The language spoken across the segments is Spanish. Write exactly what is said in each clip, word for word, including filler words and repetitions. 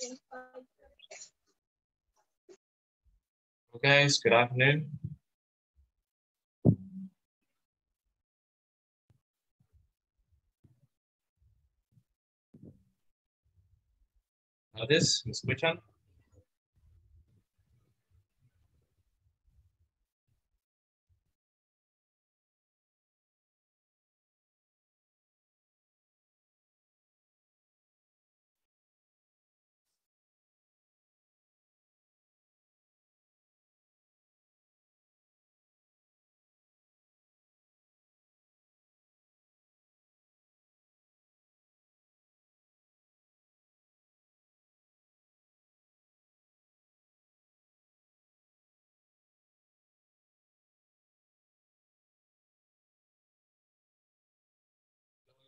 Hello guys, good afternoon. How this, Miz Wichan?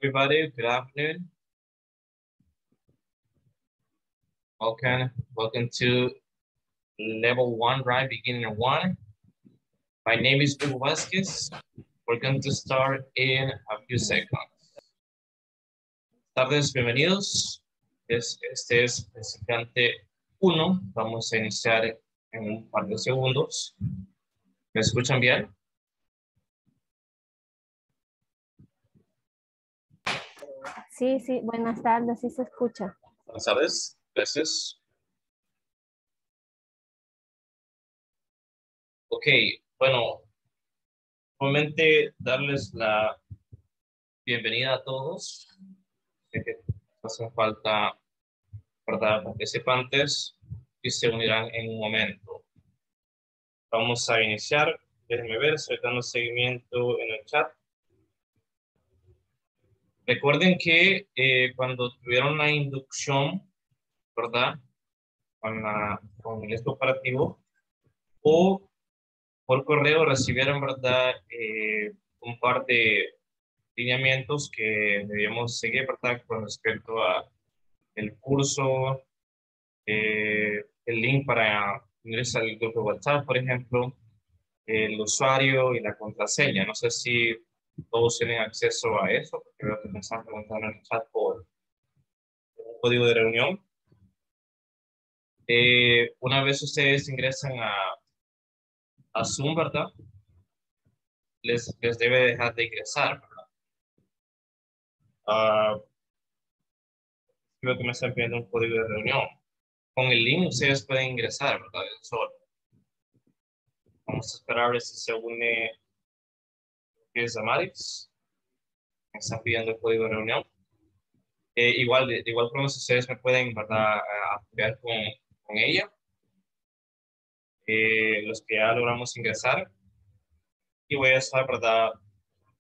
Everybody, good afternoon. Welcome, welcome to level one, right? Beginning of one. My name is Hugo Vásquez. We're going to start in a few seconds. Tardes, bienvenidos. Este es participante uno. Vamos a iniciar en un par de segundos. ¿Me escuchan bien? Sí, sí, buenas tardes, sí se escucha. Buenas tardes, gracias. Ok, bueno, nuevamente darles la bienvenida a todos. Sé que hacen falta, ¿verdad?, participantes y se unirán en un momento. Vamos a iniciar, déjenme ver, estoy dando seguimiento en el chat. Recuerden que eh, cuando tuvieron la inducción, ¿verdad?, con, la, con el corporativo, o por correo recibieron, ¿verdad?, eh, un par de lineamientos que debíamos seguir, ¿verdad?, con respecto a el curso, eh, el link para ingresar al grupo de WhatsApp, por ejemplo, el usuario y la contraseña. No sé si todos tienen acceso a eso, porque veo que me están preguntando en el chat por un código de reunión. Eh, una vez ustedes ingresan a, a Zoom, ¿verdad?, Les, les debe dejar de ingresar, ¿verdad? Uh, creo que me están pidiendo un código de reunión. Con el link ustedes pueden ingresar, ¿verdad?, solo. Vamos a esperar a ver si se une. Que es Amarix, me están pidiendo el código de reunión. Eh, igual, de igual forma, ustedes me pueden, ¿verdad?, apoyar con, con ella. Eh, los que ya logramos ingresar. Y voy a estar, ¿verdad?,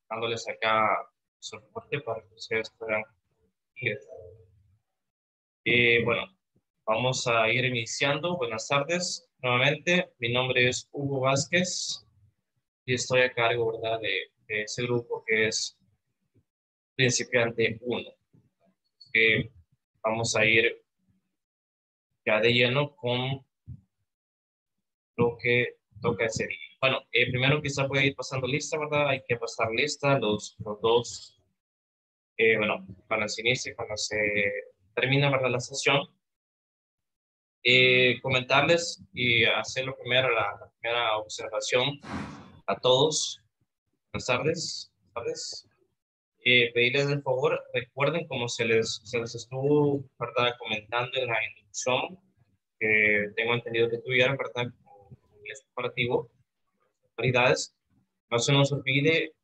dándoles acá soporte para que ustedes puedan ingresar. Eh, bueno, vamos a ir iniciando. Buenas tardes. Nuevamente, mi nombre es Hugo Vásquez. Y estoy a cargo, ¿verdad?, de, de ese grupo que es principiante uno. Eh, vamos a ir ya de lleno con lo que toca ese día. Bueno, eh, primero quizá voy a ir pasando lista, ¿verdad? Hay que pasar lista los, los dos. Eh, bueno, cuando se inicie, cuando se termina, ¿verdad?, la sesión. Eh, comentarles y hacer lo primero, la, la primera observación. A todos, buenas tardes, buenas tardes. Eh, pedirles el favor, recuerden como se les, se les estuvo, ¿verdad?, comentando en la inducción, que eh, tengo entendido que tuvieron, ¿verdad?, con Ingles Corporativo, autoridades. No se nos olvide,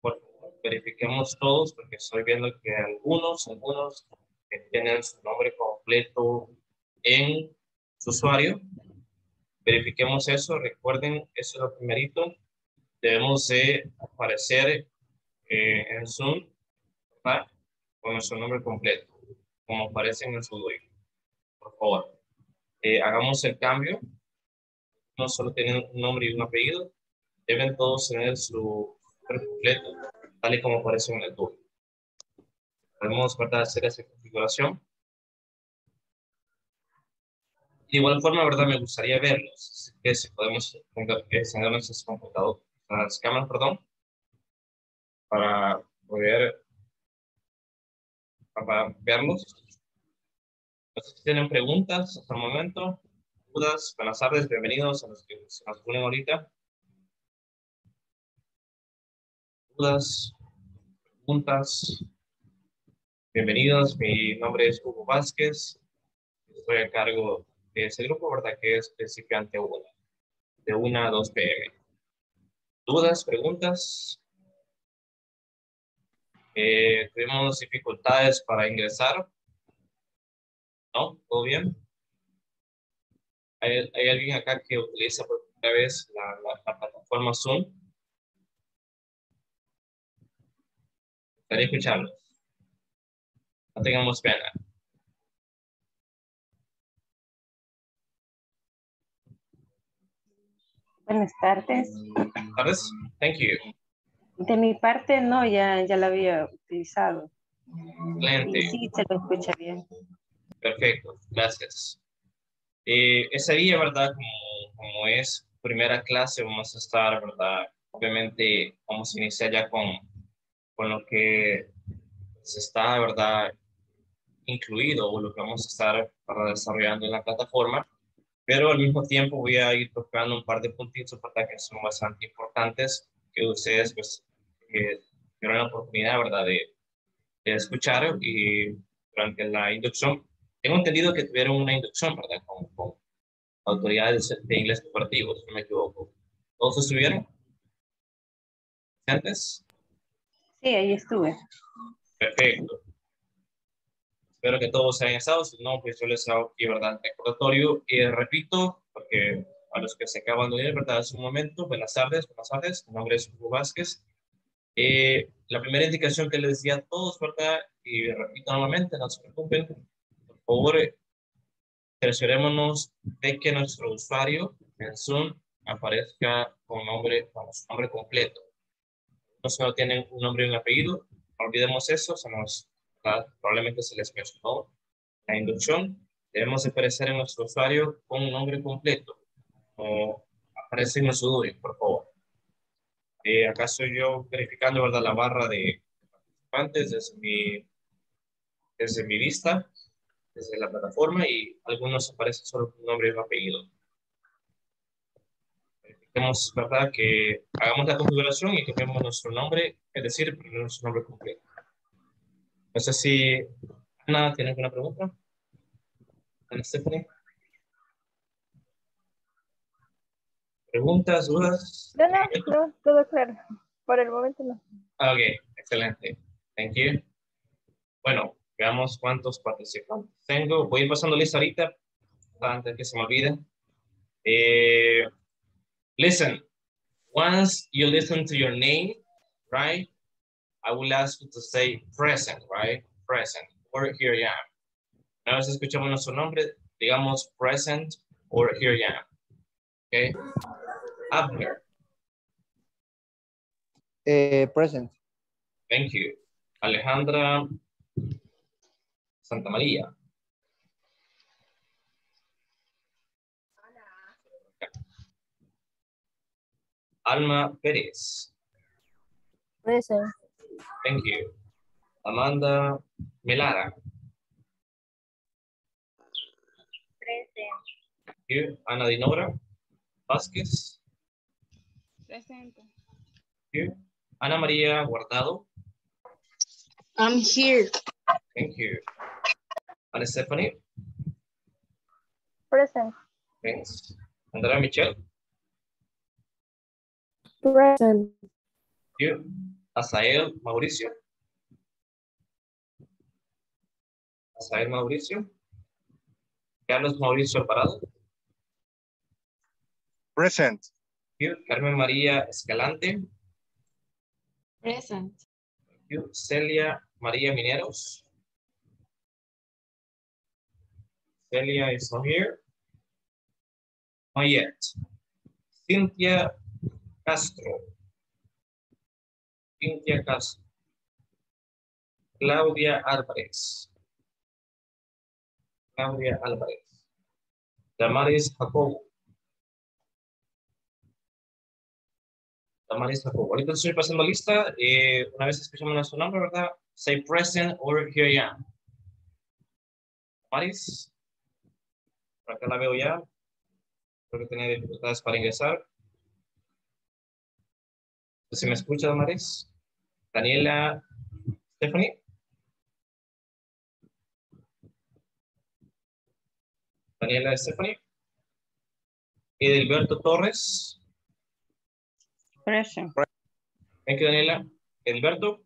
por favor, verifiquemos todos, porque estoy viendo que algunos, algunos que tienen su nombre completo en su usuario. Verifiquemos eso, recuerden, eso es lo primerito. Debemos de aparecer eh, en Zoom, ¿verdad?, con nuestro nombre completo, como aparece en el Schoology. Por favor, eh, hagamos el cambio. No solo tienen un nombre y un apellido, deben todos tener su nombre completo, tal y como aparece en el tour. Podemos, ¿verdad?, hacer esa configuración. De igual forma, ¿verdad?, me gustaría verlos, que si podemos encender nuestros computadores. Las cámaras, perdón, para poder para verlos. No sé si tienen preguntas hasta el momento, dudas. Buenas tardes, bienvenidos a los que se nos unen ahorita. Dudas, preguntas, bienvenidos. Mi nombre es Hugo Vásquez. Estoy a cargo de ese grupo, ¿verdad? Que es principiante uno, de una a dos p m. ¿Dudas, preguntas? Eh, ¿Tuvimos dificultades para ingresar? ¿No? ¿Todo bien? ¿Hay, hay alguien acá que utiliza por primera vez la, la, la plataforma Zoom? ¿Estaré escuchando? No tengamos pena. Buenas tardes. Buenas tardes. Thank you. De mi parte, no, ya, ya la había utilizado. Excelente. Sí, se lo escucha bien. Perfecto, gracias. Eh, ese día, ¿verdad? Como, como es primera clase, vamos a estar, ¿verdad? Obviamente, vamos a iniciar ya con, con lo que se está, ¿verdad? Incluido o lo que vamos a estar para desarrollando en la plataforma. Pero al mismo tiempo voy a ir tocando un par de puntitos para que son bastante importantes que ustedes pues eh, tuvieron la oportunidad, ¿verdad? De, de escuchar y durante la inducción. Tengo entendido que tuvieron una inducción, ¿verdad? Con, con autoridades de inglés corporativo, si no me equivoco. ¿Todos estuvieron? ¿Antes? Sí, ahí estuve. Perfecto. Espero que todos hayan estado, si no, pues yo les hago aquí, ¿verdad? Recordatorio y eh, repito, porque a los que se acaban de unir, ¿verdad? Hace un momento, buenas tardes, buenas tardes, mi nombre es Hugo Vásquez. Eh, la primera indicación que les di a todos, ¿verdad? Y repito nuevamente, no se preocupen, por favor, eh, cerciorémonos de que nuestro usuario en Zoom aparezca con nombre, con su nombre completo. No solo tienen un nombre y un apellido, no olvidemos eso, se nos... ¿verdad? Probablemente se les mencionó la inducción. Debemos aparecer en nuestro usuario con un nombre completo. O aparece en nuestro usuario, por favor. Eh, acá soy yo verificando, ¿verdad? La barra de participantes desde mi, desde mi vista, desde la plataforma, y algunos aparecen solo con nombre y apellido. Verifiquemos, ¿verdad? Que hagamos la configuración y tomemos nuestro nombre, es decir, nuestro nombre completo. No sé si Ana tiene alguna pregunta. Ana Stephanie. ¿Preguntas, dudas? No, no, no, todo claro. Por el momento no. Ok, excelente. Thank you. Bueno, veamos cuántos participantes tengo. Voy a ir pasando lista ahorita, antes que se me olvide. Eh, listen, once you listen to your name, right? I will ask you to say present, right? Present, or here I am. Una vez escuchamos nuestro nombre, digamos present, or here I am. Okay? Abner. Eh, present. Thank you. Alejandra Santa María. Okay. Alma Pérez. Present. Thank you. Amanda Melara. Present. Thank you. Ana Dinora Vázquez. Present. Thank you. Ana María Guardado. I'm here. Thank you. Ana Stephanie. Present. Thanks. Andrea Michelle. Present. Thank you. Azael Mauricio. Azael Mauricio. Carlos Mauricio Alvarado. Present. Thank you. Carmen María Escalante. Present. Thank you. Celia María Mineros. Celia is not here. Not yet. Cynthia Castro. Cintia Castro. Claudia Álvarez. Claudia Álvarez. Damaris Jacobo. Damaris Jacobo. Ahorita estoy pasando lista. Eh, una vez escuchamos nuestro nombre, ¿verdad? Say present or here I am. Maris. Por acá la veo ya. Creo que tenía dificultades para ingresar. ¿Se me escucha, Maris? Daniela, Stephanie. Daniela, Stephanie. Edilberto Torres. Present. Thank you, Daniela. Edilberto.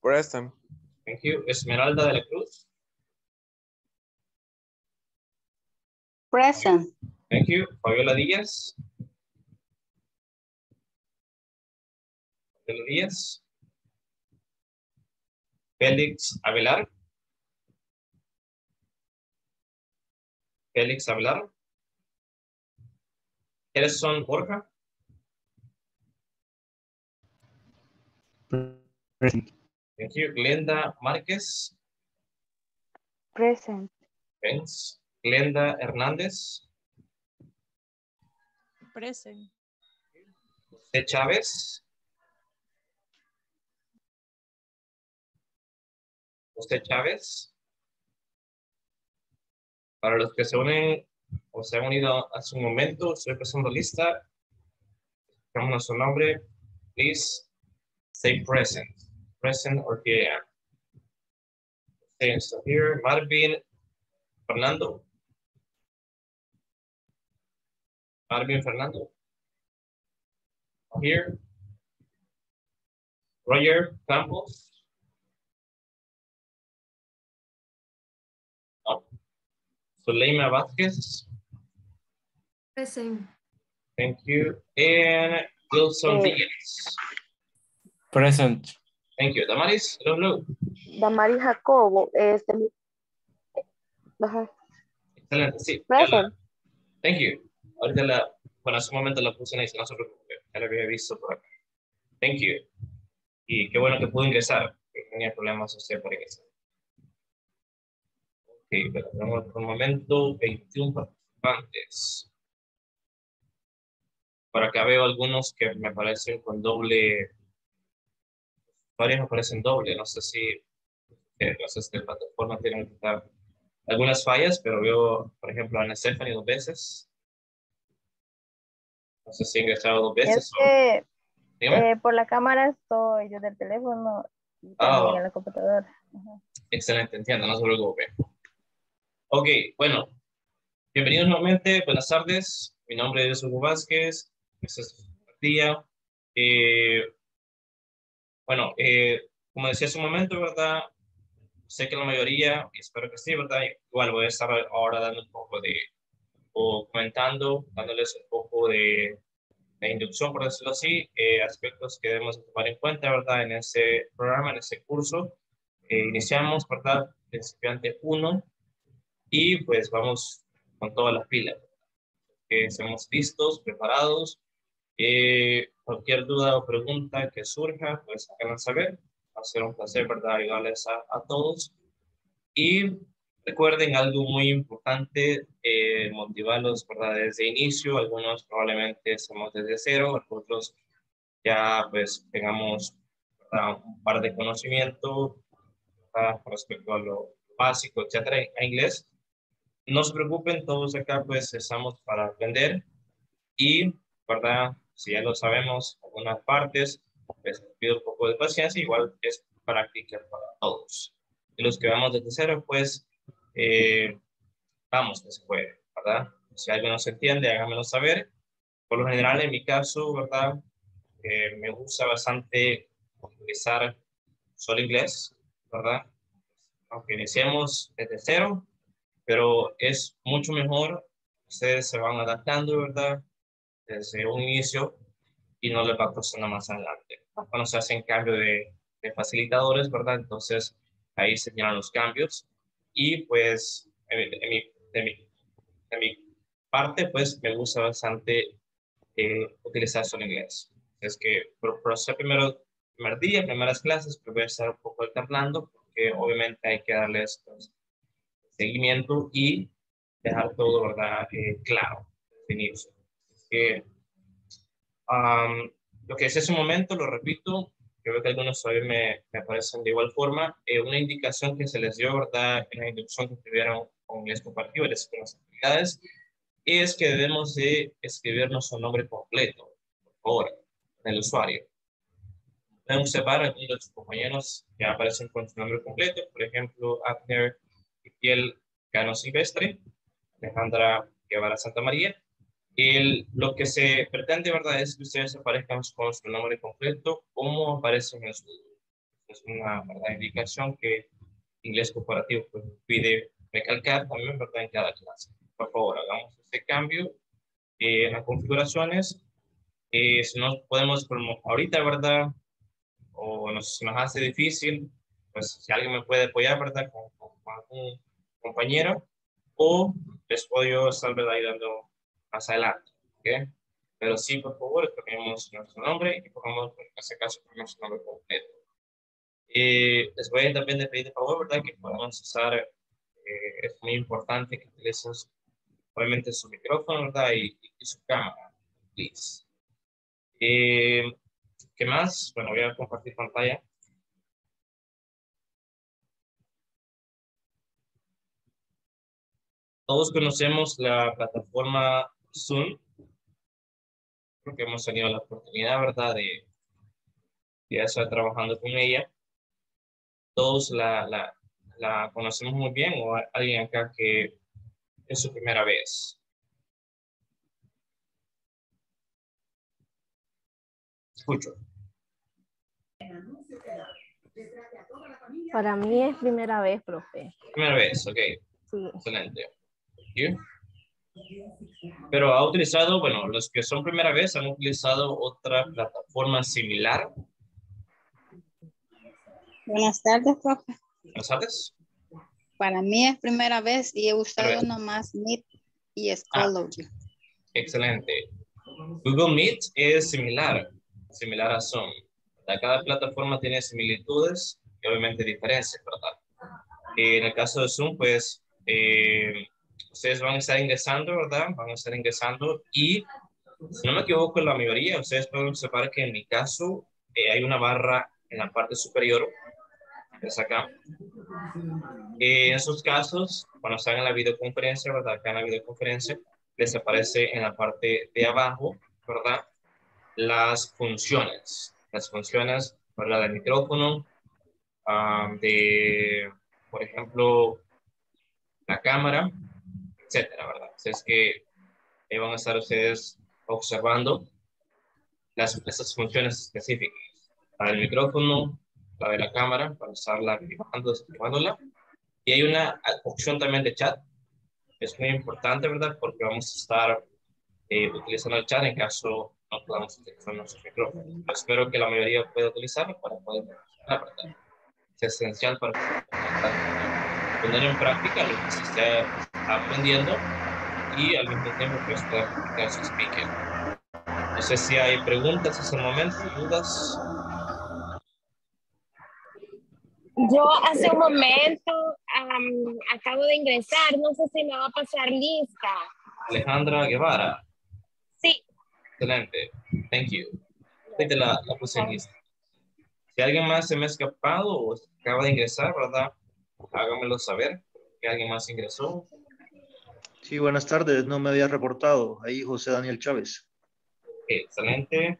Present. Thank you. Esmeralda de la Cruz. Present. Thank you. Fabiola Díaz. Fabiola Díaz. Félix Avelar. Félix Avelar. Gerson Borja. Present. Thank you. Glenda Márquez. Present. Thanks. Glenda Hernández. Present. José Chávez. José Chávez. Para los que se unen o se han unido hace un momento, estoy pasando lista. Dejamos su nombre. Please say present. Present or here. Okay, so here, Marvin Fernando. Marvin Fernando. Here. Roger Campos. Oh. Suleima Vázquez. Present. Thank you. And Wilson Díaz. Present. Thank you. Damaris, hello, hello. Damaris Jacobo. Este... Ajá. Excelente, sí. Present. Thank you. Ahorita la, bueno, hace un momento la puse en ahí, no se preocupe. Ya la había visto por acá. Thank you. Y qué bueno que pudo ingresar. Tenía problemas usted por ingresar. Ok, pero tenemos por un momento veintiún participantes. Por acá veo algunos que me parecen con doble... Varios aparecen doble, no sé si eh, no sé si la plataforma tiene que estar algunas fallas, pero veo, por ejemplo, a Ana Stephanie dos veces. No sé si he ingresado dos veces. Es que, eh, por la cámara estoy yo del teléfono y ah, en la computadora. Ajá. Excelente, entiendo, no se preocupe. Ok, bueno, bienvenidos nuevamente, buenas tardes. Mi nombre es Hugo Vásquez, esta es María. Eh, Bueno, eh, como decía hace un momento, ¿verdad? Sé que la mayoría, espero que sí, ¿verdad? Igual voy a estar ahora dando un poco de, o comentando, dándoles un poco de, de inducción, por decirlo así, eh, aspectos que debemos tomar en cuenta, ¿verdad? En ese programa, en ese curso. Eh, iniciamos, ¿verdad? Principiante uno y pues vamos con todas las pilas. Que estemos listos, preparados. Eh, cualquier duda o pregunta que surja, pues háganla saber. Va a ser un placer, ¿verdad? Ayudarles a, a todos. Y recuerden algo muy importante, eh, motivarlos, ¿verdad? Desde inicio, algunos probablemente somos desde cero, otros ya pues tengamos, ¿verdad? Un par de conocimiento, ¿verdad? Respecto a lo básico, etcétera, a inglés. No se preocupen, todos acá pues estamos para aprender y, ¿verdad? Si ya lo sabemos, algunas partes, les pido un poco de paciencia, igual es práctica para todos. Y los que vamos desde cero, pues, eh, vamos, que se puede, ¿verdad? Si algo no se entiende, háganmelo saber. Por lo general, en mi caso, ¿verdad? Eh, me gusta bastante utilizar solo inglés, ¿verdad? Aunque iniciemos desde cero, pero es mucho mejor. Ustedes se van adaptando, ¿verdad? Desde un inicio y no les va costando más adelante. Cuando se hacen cambio de, de facilitadores, ¿verdad? Entonces ahí se llenan los cambios y pues en, en mi, de, mi, de mi parte pues me gusta bastante eh, utilizar solo inglés. Es que por, por ser primero, primer día, primeras clases, voy a estar un poco alternando porque obviamente hay que darles pues, seguimiento y dejar todo, ¿verdad? Eh, claro, definido. Que um, lo que es ese momento, lo repito, Yo veo que algunos todavía me, me aparecen de igual forma. Eh, una indicación que se les dio, ¿verdad?, en la inducción que tuvieron con Inglés Corporativo, les con las actividades, es que debemos de escribir nuestro nombre completo, por favor, del usuario. Pueden observar algunos de sus compañeros que aparecen con su nombre completo, por ejemplo, Abner Piel Cano Silvestre, Alejandra Guevara Santa María. El, lo que se pretende, ¿verdad?, es que ustedes aparezcan con su nombre completo, como aparecen en su... Es una, ¿verdad?, indicación que Inglés Corporativo pues, pide recalcar también, ¿verdad?, en cada clase. Por favor, hagamos este cambio eh, en las configuraciones. Eh, si no podemos, ahorita, ¿verdad?, o nos, nos hace difícil, pues si alguien me puede apoyar, ¿verdad?, con, con, con algún compañero, o les puedo yo estar, ¿verdad?, ayudando más adelante, ¿ok? Pero sí, por favor, ponemos nuestro nombre y pongamos, en este caso, ponemos nuestro nombre completo. Eh, les voy a también de pedir, de favor, ¿verdad?, que podamos usar, eh, es muy importante que utilicen, obviamente, su micrófono, ¿verdad?, y, y su cámara, please. Eh, ¿Qué más? Bueno, voy a compartir pantalla. Todos conocemos la plataforma Zoom, porque hemos tenido la oportunidad, ¿verdad?, de, de estar trabajando con ella. Todos la, la, la conocemos muy bien, o alguien acá que es su primera vez. Escucho. Para mí es primera vez, profe. Primera vez, ok. Sí. Excelente. ¿Sí? Pero ha utilizado, bueno, los que son primera vez han utilizado otra plataforma similar. Buenas tardes, profe. Buenas tardes. Para mí es primera vez y he usado nomás Meet y Schoology. Ah, excelente. Google Meet es similar. similar a Zoom. Cada plataforma tiene similitudes y obviamente diferencias, ¿verdad? En el caso de Zoom, pues, eh, ustedes van a estar ingresando, ¿verdad? Van a estar ingresando y, si no me equivoco, la mayoría, ustedes pueden observar que en mi caso eh, hay una barra en la parte superior, que es acá. Eh, en esos casos, cuando están en la videoconferencia, ¿verdad? Acá en la videoconferencia, les aparece en la parte de abajo, ¿verdad?, las funciones, las funciones para el micrófono, um, de, por ejemplo, la cámara, etcétera, ¿verdad? Así es que ahí van a estar ustedes observando las, esas funciones específicas, la del micrófono, la de la cámara, para estarla activando, desactivándola. Y hay una opción también de chat, es muy importante, ¿verdad?, porque vamos a estar eh, utilizando el chat en caso no podamos utilizar nuestro micrófono. Espero que la mayoría pueda utilizarlo para poder funcionar, ¿verdad? Es esencial para poner en práctica lo que se está aprendiendo y al mismo tiempo que usted pueda practicar su speaking. No sé si hay preguntas hasta el momento, dudas. Yo hace un momento um, acabo de ingresar, no sé si me va a pasar lista. Alejandra Guevara. Sí. Excelente, thank you. Te la, la puse en lista. Si alguien más se me ha escapado o acaba de ingresar, ¿verdad?, hágamelo saber, que alguien más ingresó. Sí, buenas tardes, no me había reportado. Ahí José Daniel Chávez. Okay, excelente.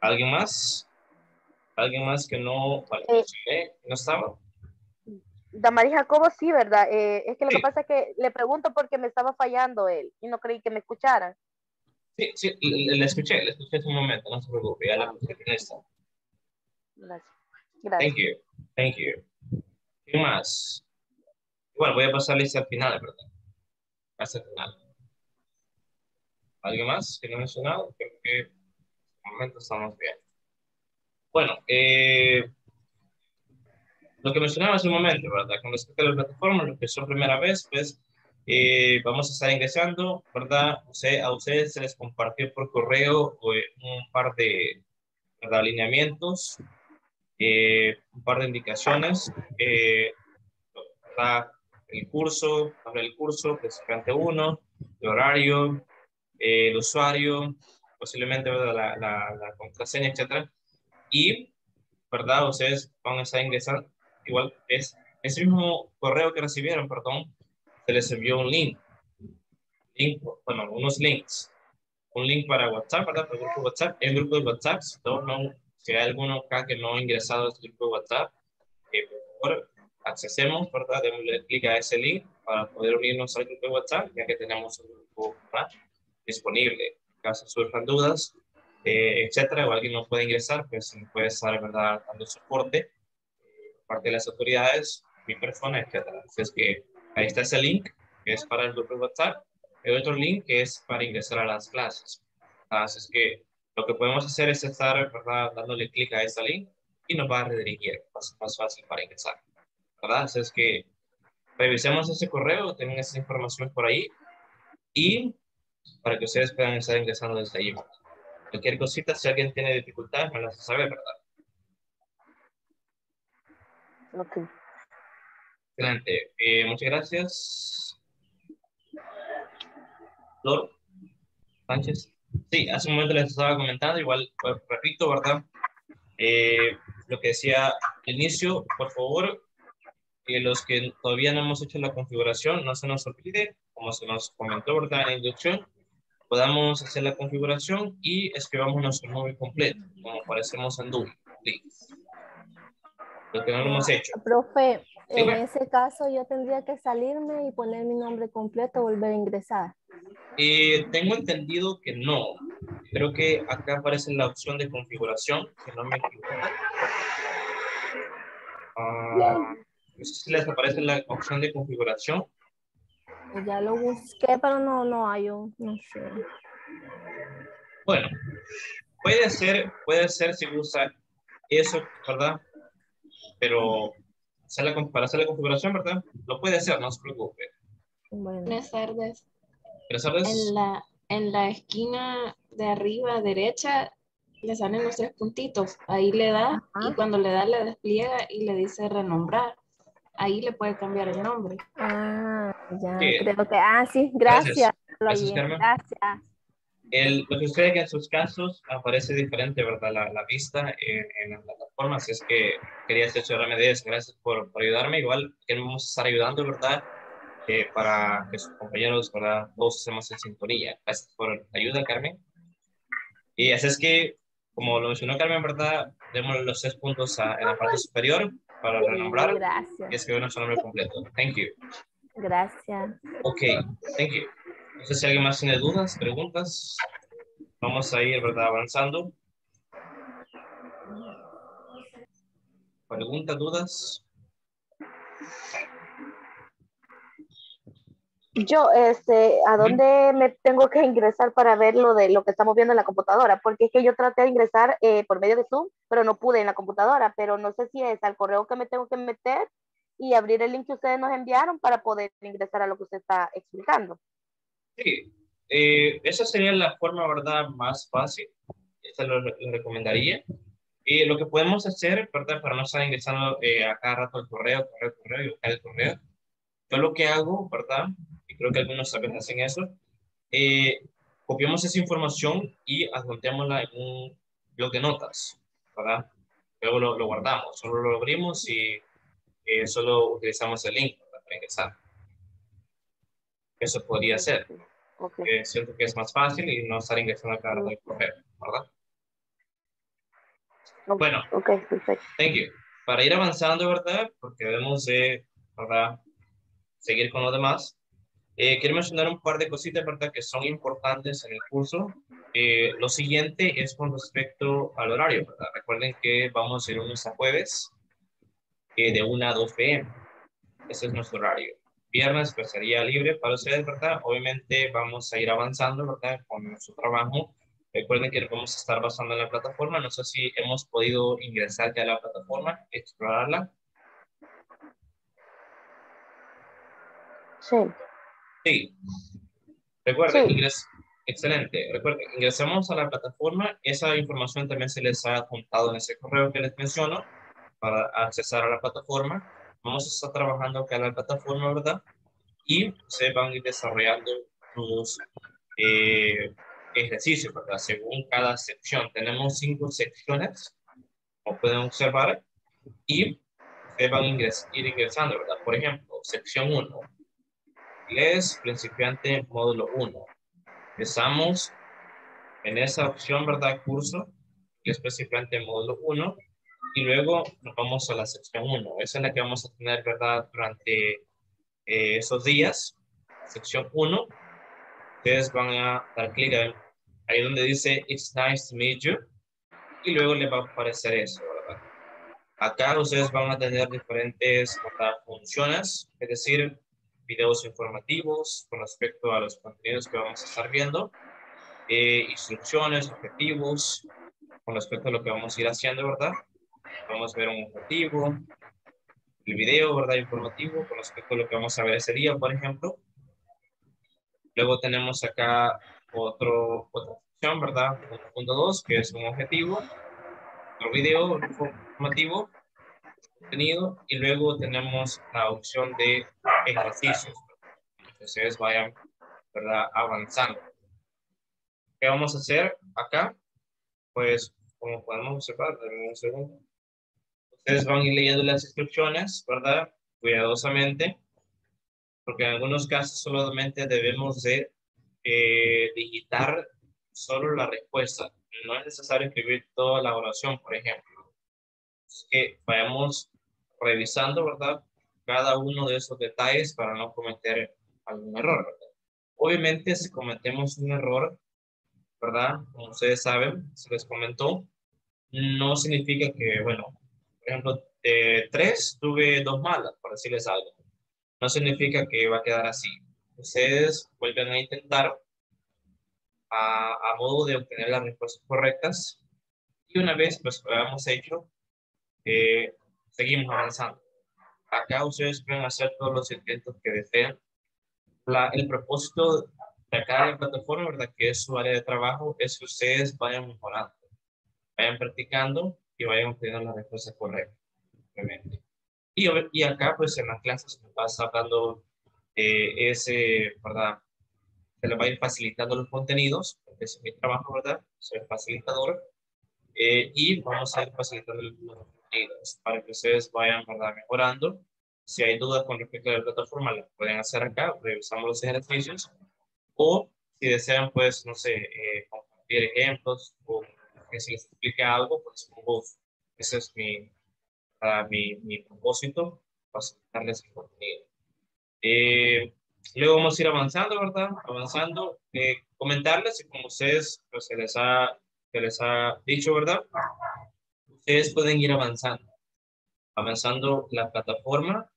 ¿Alguien más? ¿Alguien más que no, vale, eh, no estaba? Damaris Jacobo, sí, ¿verdad? Eh, es que lo sí. que pasa es que le pregunto porque me estaba fallando él y no creí que me escucharan. Sí, sí, la escuché, la escuché hace un momento, no se preocupe, ya la puse en esta. Gracias. Gracias. Thank you, thank you. ¿Qué más? Igual, voy a pasarles al final, ¿verdad? Hasta el final. ¿Alguien más que no he mencionado? Creo que en el momento estamos bien. Bueno, eh, lo que mencionaba hace un momento, ¿verdad?, con respecto a las plataformas, lo que son primera vez, pues, Eh, vamos a estar ingresando, ¿verdad? A ustedes se les compartió por correo un par de, de alineamientos, eh, un par de indicaciones, eh, el curso, sobre el curso, participante uno, el horario, eh, el usuario, posiblemente, ¿verdad?, la, la, la contraseña, etcétera. y, ¿verdad? Ustedes van a estar ingresando, igual es ese mismo correo que recibieron, perdón, se les envió un link, link bueno, unos links, un link para WhatsApp, ¿verdad? Para el grupo de WhatsApp, el grupo de WhatsApp, si, todos no, si hay alguno acá que no ha ingresado al grupo de WhatsApp, eh, por favor, accesemos, ¿verdad? Démosle clic a ese link para poder unirnos al grupo de WhatsApp, ya que tenemos un grupo, ¿verdad?, disponible. En caso surjan dudas, eh, etcétera, o alguien no puede ingresar, pues puede estar, ¿verdad?, dando soporte eh, por parte de las autoridades, mi persona, etcétera. Entonces, que ahí está ese link, que es para el grupo de WhatsApp. El otro link que es para ingresar a las clases. Así es que lo que podemos hacer es estar, ¿verdad?, dándole clic a ese link y nos va a redirigir. Más, más fácil para ingresar, ¿verdad? Así es que revisemos ese correo, tienen esa información por ahí y para que ustedes puedan estar ingresando desde ahí. Cualquier cosita, si alguien tiene dificultades, me las hace saber, ¿verdad? Ok. Excelente. Eh, muchas gracias. Flor Sánchez. Sí, hace un momento les estaba comentando, igual, repito, ¿verdad? Eh, lo que decía al inicio, por favor, eh, los que todavía no hemos hecho la configuración, no se nos olvide, como se nos comentó, ¿verdad?, en la inducción, podamos hacer la configuración y escribamos nuestro nombre completo, como aparecemos en Google. Lo que no lo hemos hecho. Profe, sí, en bueno. ese caso yo tendría que salirme y poner mi nombre completo, volver a ingresar. Eh, tengo entendido que no. Creo que acá aparece la opción de configuración, si no me equivoco. Ah, no sé si les aparece la opción de configuración. Ya lo busqué, pero no, no hay un, no sé. Bueno, puede ser, puede ser si usa eso, ¿verdad? Pero hacer la, para hacer la configuración, ¿verdad?, lo puede hacer, no se preocupe. Buenas tardes. Buenas tardes. En la, en la esquina de arriba derecha le salen los tres puntitos. Ahí le da, ajá, y cuando le da le despliega y le dice renombrar. Ahí le puede cambiar el nombre. Ah, ya. Sí. Creo que, ah, sí, gracias. Gracias, Carmen. Gracias. El, lo que sucede es que en sus casos aparece diferente, ¿verdad?, la, la vista en, en las plataformas. Es que quería asesorarme de eso. Gracias por, por ayudarme. Igual queremos estar ayudando, ¿verdad?, eh, para que sus compañeros, ¿verdad?, todos estemos en sintonía. Gracias por la ayuda, Carmen. Y así es que, como lo mencionó Carmen, ¿verdad?, demos los tres puntos a, en la parte superior para renombrar. Gracias. Y escribir nuestro nombre completo. Thank you. Gracias. Ok, thank you. No sé si alguien más tiene dudas, preguntas. Vamos a ir, ¿verdad?, avanzando. ¿Preguntas, dudas? Yo, este, ¿a dónde ¿Mm? me tengo que ingresar para ver lo de lo que estamos viendo en la computadora? Porque es que yo traté de ingresar eh, por medio de Zoom, pero no pude en la computadora. Pero no sé si es al correo que me tengo que meter y abrir el link que ustedes nos enviaron para poder ingresar a lo que usted está explicando. Sí, eh, esa sería la forma, ¿verdad?, más fácil. Esta lo, lo recomendaría. Y eh, lo que podemos hacer, ¿verdad?, para no estar ingresando eh, a cada rato el correo, correo, correo y buscar el correo. Yo lo que hago, ¿verdad?, y creo que algunos también hacen eso, eh, copiamos esa información y adjuntémosla en un bloc de notas, ¿verdad? Luego lo, lo guardamos, solo lo abrimos y eh, solo utilizamos el link para ingresar. Eso podría ser. Okay. Eh, siento que es más fácil y no estar ingresando a cada rato del correo, ¿verdad? Okay. Bueno, okay, perfecto. Thank you. Para ir avanzando, ¿verdad?, porque debemos de, ¿verdad?, seguir con lo demás. Eh, quiero mencionar un par de cositas, ¿verdad?, que son importantes en el curso. Eh, lo siguiente es con respecto al horario, ¿verdad? Recuerden que vamos a ir lunes a jueves eh, de una a dos p m Ese es nuestro horario. Viernes pues sería libre para ustedes, ¿verdad? Obviamente vamos a ir avanzando, ¿verdad?, con nuestro trabajo. Recuerden que vamos a estar basando en la plataforma. No sé si hemos podido ingresar ya a la plataforma, explorarla. Sí. Sí. Recuerden, sí. Ingres... excelente. Recuerden, ingresamos a la plataforma. Esa información también se les ha adjuntado en ese correo que les menciono para accesar a la plataforma. Vamos a estar trabajando acá en la plataforma, ¿verdad? Y se van a ir desarrollando los eh, ejercicios, ¿verdad?, según cada sección. Tenemos cinco secciones como pueden observar, y ustedes van a ingres, ir ingresando, ¿verdad? Por ejemplo, sección uno, inglés principiante, módulo uno. Empezamos en esa opción, ¿verdad? Curso, inglés principiante, módulo uno, y luego nos vamos a la sección uno. Esa es la que vamos a tener, ¿verdad? Durante eh, esos días, sección uno. Ustedes van a dar clic ahí, ahí donde dice It's nice to meet you. Y luego les va a aparecer eso, ¿verdad? Acá ustedes van a tener diferentes, ¿verdad?, funciones, es decir, videos informativos con respecto a los contenidos que vamos a estar viendo, eh, instrucciones, objetivos, con respecto a lo que vamos a ir haciendo, ¿verdad? Vamos a ver un objetivo, el video, ¿verdad?, informativo con respecto a lo que vamos a ver ese día, por ejemplo. Luego tenemos acá otro, otra opción, ¿verdad? uno punto dos, que es un objetivo, otro video informativo, contenido, y luego tenemos la opción de ejercicios. Entonces vayan, ¿verdad?, avanzando. ¿Qué vamos a hacer acá? Pues, como podemos observar, denme un segundo. Ustedes van a ir leyendo las instrucciones, ¿verdad?, cuidadosamente. Porque en algunos casos solamente debemos de eh, digitar solo la respuesta. No es necesario escribir toda la oración, por ejemplo. Así que vayamos revisando, ¿verdad?, cada uno de esos detalles para no cometer algún error, ¿verdad? Obviamente, si cometemos un error, ¿verdad?, como ustedes saben, se les comentó, no significa que, bueno, por ejemplo, de tres tuve dos malas, por decirles algo. No significa que va a quedar así. Ustedes vuelven a intentar a, a modo de obtener las respuestas correctas. Y una vez pues lo hemos hecho, eh, seguimos avanzando. Acá ustedes pueden hacer todos los intentos que deseen. La, el propósito de cada plataforma, ¿verdad?, que es su área de trabajo, es que ustedes vayan mejorando, vayan practicando y vayan obteniendo las respuestas correctas. Obviamente. Y, y acá, pues, en las clases va hablando eh, ese, ¿verdad? Se les va a ir facilitando los contenidos. Ese es mi trabajo, ¿verdad? Soy facilitador. Eh, y vamos a ir facilitando los contenidos para que ustedes vayan, ¿verdad?, mejorando. Si hay dudas con respecto a la plataforma, las pueden hacer acá. Revisamos los ejercicios. O, si desean, pues, no sé, eh, compartir ejemplos o que se les explique algo, pues, como ese es mi... Para mi, mi propósito, facilitarles el contenido. Eh, luego vamos a ir avanzando, ¿verdad? Avanzando, eh, comentarles, y como ustedes pues, se, les ha, se les ha dicho, ¿verdad? Ustedes pueden ir avanzando, avanzando la plataforma.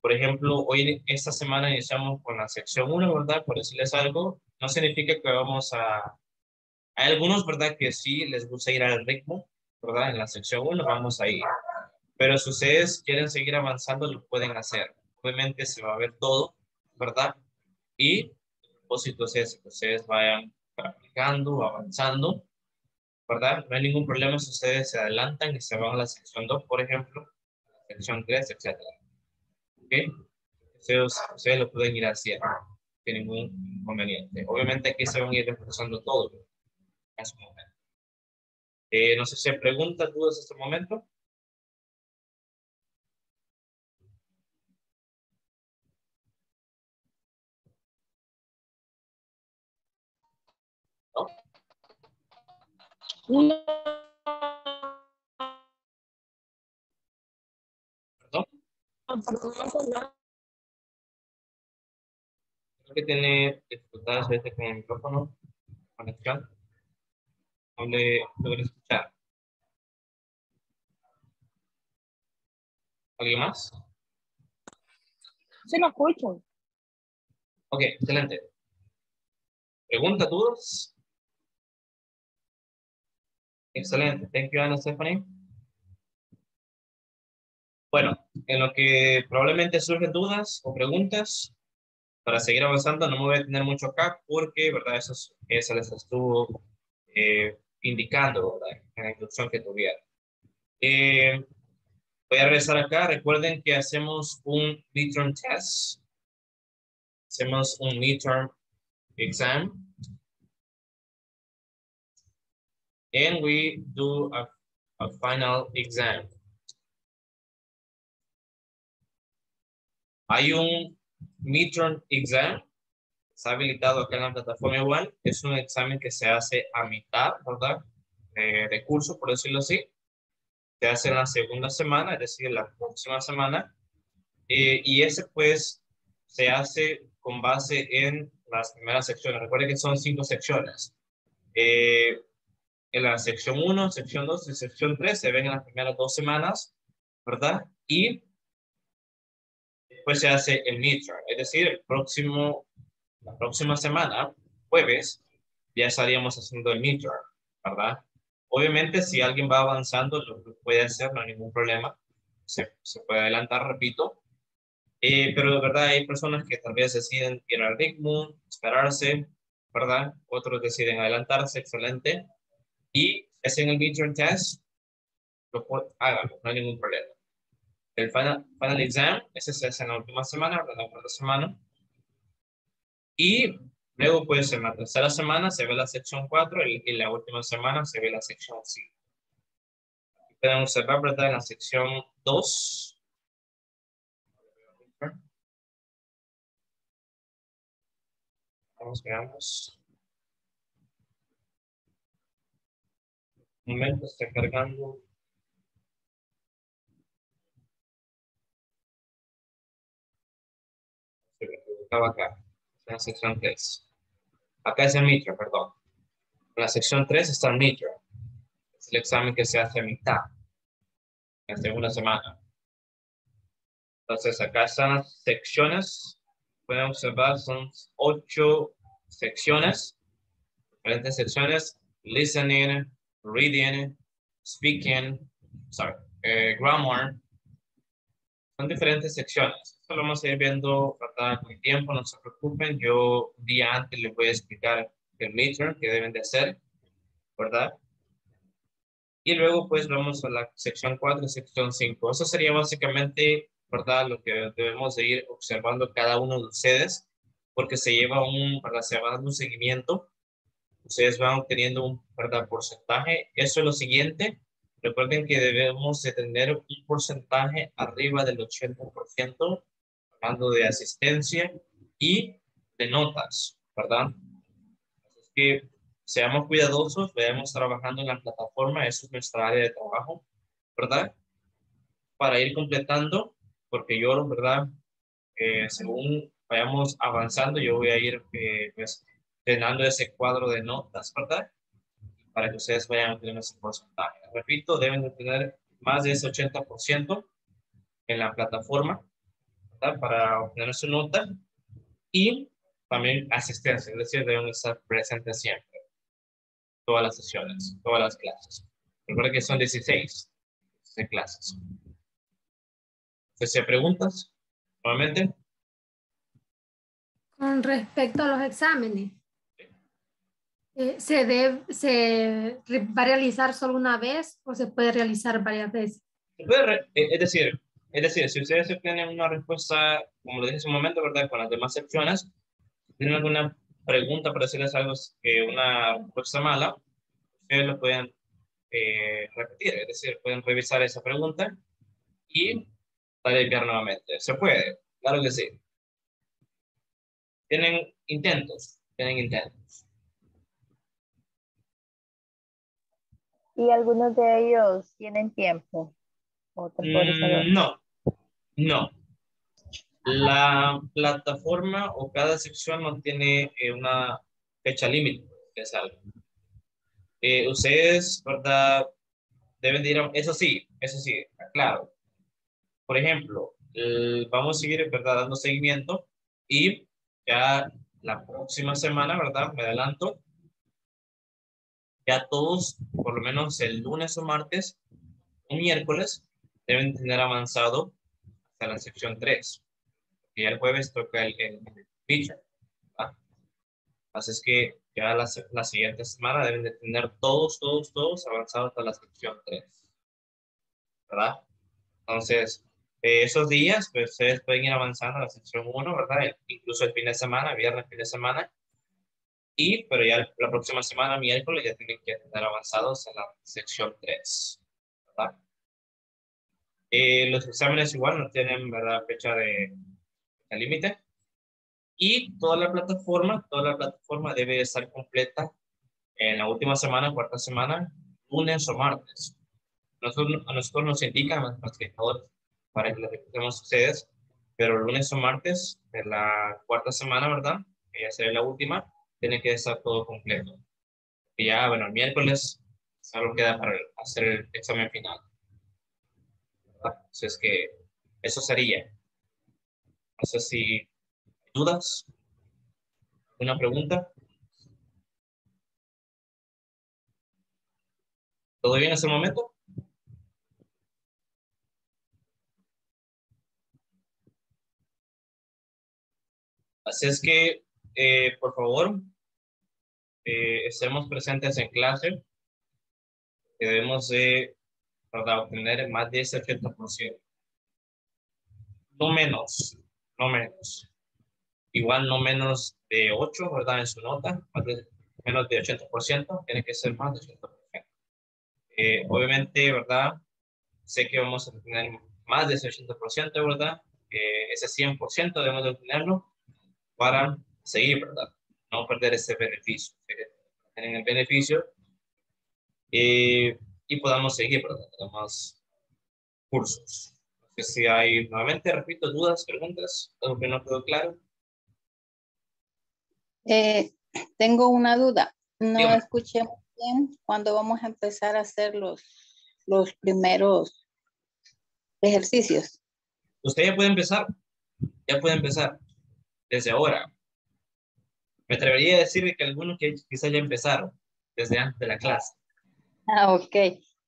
Por ejemplo, hoy, esta semana iniciamos con la sección uno, ¿verdad? Por decirles algo, no significa que vamos a... Hay algunos, ¿verdad?, que sí les gusta ir al ritmo, ¿verdad? En la sección uno vamos a ir. Pero si ustedes quieren seguir avanzando, lo pueden hacer. Obviamente se va a ver todo, ¿verdad? Y el propósito es que ustedes vayan aplicando, avanzando, ¿verdad? No hay ningún problema si ustedes se adelantan y se van a la sección dos, por ejemplo, sección tres, etcétera. ¿Ok? Ustedes, ustedes lo pueden ir haciendo sin ningún inconveniente. Obviamente aquí se van a ir reforzando todo en su momento. Eh, no sé si hay preguntas, dudas hasta el momento. ¿Perdón? Creo que tiene dificultades este con el micrófono, conexión. No le logré escuchar. ¿Alguien más? Sí, lo escucho. Ok, excelente. ¿Preguntas, dudas? Excelente. Thank you, Ana Stephanie. Bueno, en lo que probablemente surgen dudas o preguntas, para seguir avanzando no me voy a detener mucho acá porque, ¿verdad?, eso se les estuvo eh, indicando, ¿verdad?, en la instrucción que tuvieron. Eh, voy a regresar acá. Recuerden que hacemos un midterm test. Hacemos un midterm exam. And we do a, a final exam. Hay un midterm exam, está habilitado acá en la plataforma igual. Es un examen que se hace a mitad, ¿verdad? De, de curso, por decirlo así. Se hace en la segunda semana, es decir, la próxima semana. Eh, y ese, pues, se hace con base en las primeras secciones. Recuerden que son cinco secciones. Eh, en la sección uno, sección dos y sección tres se ven en las primeras dos semanas, ¿verdad? Y después se hace el midterm, es decir, el próximo, la próxima semana, jueves, ya estaríamos haciendo el midterm, ¿verdad? Obviamente, si alguien va avanzando, lo puede hacer, no hay ningún problema. Se, se puede adelantar, repito. Eh, pero de verdad hay personas que tal vez deciden ir al ritmo, esperarse, ¿verdad? Otros deciden adelantarse, excelente. Y hacen el midterm test, lo háganlo, no hay ningún problema. El final, final exam, ese se hace en la última semana, ¿verdad? La cuarta semana. Y luego, pues, en la tercera semana se ve la sección cuatro y en la última semana se ve la sección cinco. Aquí podemos observar, ¿verdad? En la sección dos. Vamos, veamos. Un momento, está cargando. Se me equivocaba acá. En la sección tres. Acá es el midterm, perdón. En la sección tres está el midterm. Es el examen que se hace a mitad. En la segunda semana. Entonces, acá están las secciones. Pueden observar, son ocho secciones, diferentes secciones, listening, reading, speaking, sorry, eh, grammar, son diferentes secciones. Esto lo vamos a ir viendo, ¿verdad? Con tiempo, no se preocupen, yo un día antes les voy a explicar el midterm que deben de hacer, ¿verdad? Y luego pues vamos a la sección cuatro y sección cinco, eso sería básicamente, ¿verdad? Lo que debemos de ir observando cada uno de ustedes, porque se lleva un, ¿verdad? Se va dando un seguimiento, ustedes van obteniendo un, ¿verdad? Porcentaje, eso es lo siguiente, recuerden que debemos de tener un porcentaje arriba del ochenta por ciento, hablando de asistencia y de notas, ¿verdad? Así que seamos cuidadosos, vayamos trabajando en la plataforma, eso es nuestra área de trabajo, ¿verdad? Para ir completando, porque yo, ¿verdad? Eh, según vayamos avanzando, yo voy a ir eh, pues, llenando ese cuadro de notas, ¿verdad? Para que ustedes vayan a tener ese porcentaje. Repito, deben de tener más de ese ochenta por ciento en la plataforma, ¿verdad? Para obtener su nota y también asistencia, es decir, deben estar presentes siempre. Todas las sesiones, todas las clases. Recuerden que son dieciséis clases. Si hay preguntas, nuevamente. Con respecto a los exámenes, sí. eh, ¿se debe, se va a realizar solo una vez o se puede realizar varias veces? Se puede, es decir, es decir, si ustedes tienen una respuesta, como lo dije hace un momento, ¿verdad? Con las demás secciones, si tienen alguna pregunta para decirles algo, eh, una respuesta mala, ustedes lo pueden eh, repetir, es decir, pueden revisar esa pregunta y para enviar nuevamente. ¿Se puede? Claro que sí. Tienen intentos. Tienen intentos. ¿Y algunos de ellos tienen tiempo? Mm, no. No. La plataforma o cada sección no tiene eh, una fecha límite. Es algo. Eh, ustedes, ¿verdad? Deben de ir a... Eso sí. Eso sí. Claro. Por ejemplo, el, vamos a seguir, ¿verdad? Dando seguimiento y ya la próxima semana, ¿verdad? Me adelanto. Ya todos, por lo menos el lunes o martes o miércoles, deben tener avanzado hasta la sección tres. Y el jueves toca el, el, el feature, ¿verdad? Así es que ya la, la siguiente semana deben de tener todos, todos, todos avanzado hasta la sección tres. ¿Verdad? Entonces... Eh, esos días, pues, ustedes pueden ir avanzando a la sección uno, ¿verdad? El, incluso el fin de semana, viernes, fin de semana. Y, pero ya la próxima semana, miércoles, ya tienen que estar avanzados a la sección tres. ¿verdad? Eh, los exámenes igual no tienen, ¿verdad?, fecha de, de límite. Y toda la plataforma, toda la plataforma debe estar completa en la última semana, cuarta semana, lunes o martes. Nosotros, a nosotros nos indican, a los creadores, para que lo recordemos a ustedes, pero lunes o martes de la cuarta semana, ¿verdad?, que ya será la última, tiene que estar todo completo. Y ya, bueno, el miércoles solo queda para hacer el examen final. Entonces, que eso sería. No sé si dudas, una pregunta. ¿Todo bien hasta el momento? Así es que, eh, por favor, eh, estemos presentes en clase. Que debemos de, para obtener más de ese ochenta por ciento. No menos, no menos. Igual no menos de ocho, ¿verdad?, en su nota. Más de, menos de ochenta por ciento, tiene que ser más de ochenta por ciento. Eh, obviamente, ¿verdad?, sé que vamos a tener más de ese ochenta por ciento, ¿verdad? Eh, ese cien por ciento debemos de obtenerlo para seguir, ¿verdad? No perder ese beneficio. Tener el beneficio eh, y podamos seguir, ¿verdad?, con más cursos. Entonces, si hay, nuevamente, repito, dudas, preguntas, algo que no quedó claro. Eh, tengo una duda. No Dígame. Escuché bien cuando vamos a empezar a hacer los, los primeros ejercicios. Usted ya puede empezar. Ya puede empezar. Desde ahora. Me atrevería a decir que algunos que quizás ya empezaron desde antes de la clase. Ah, ok.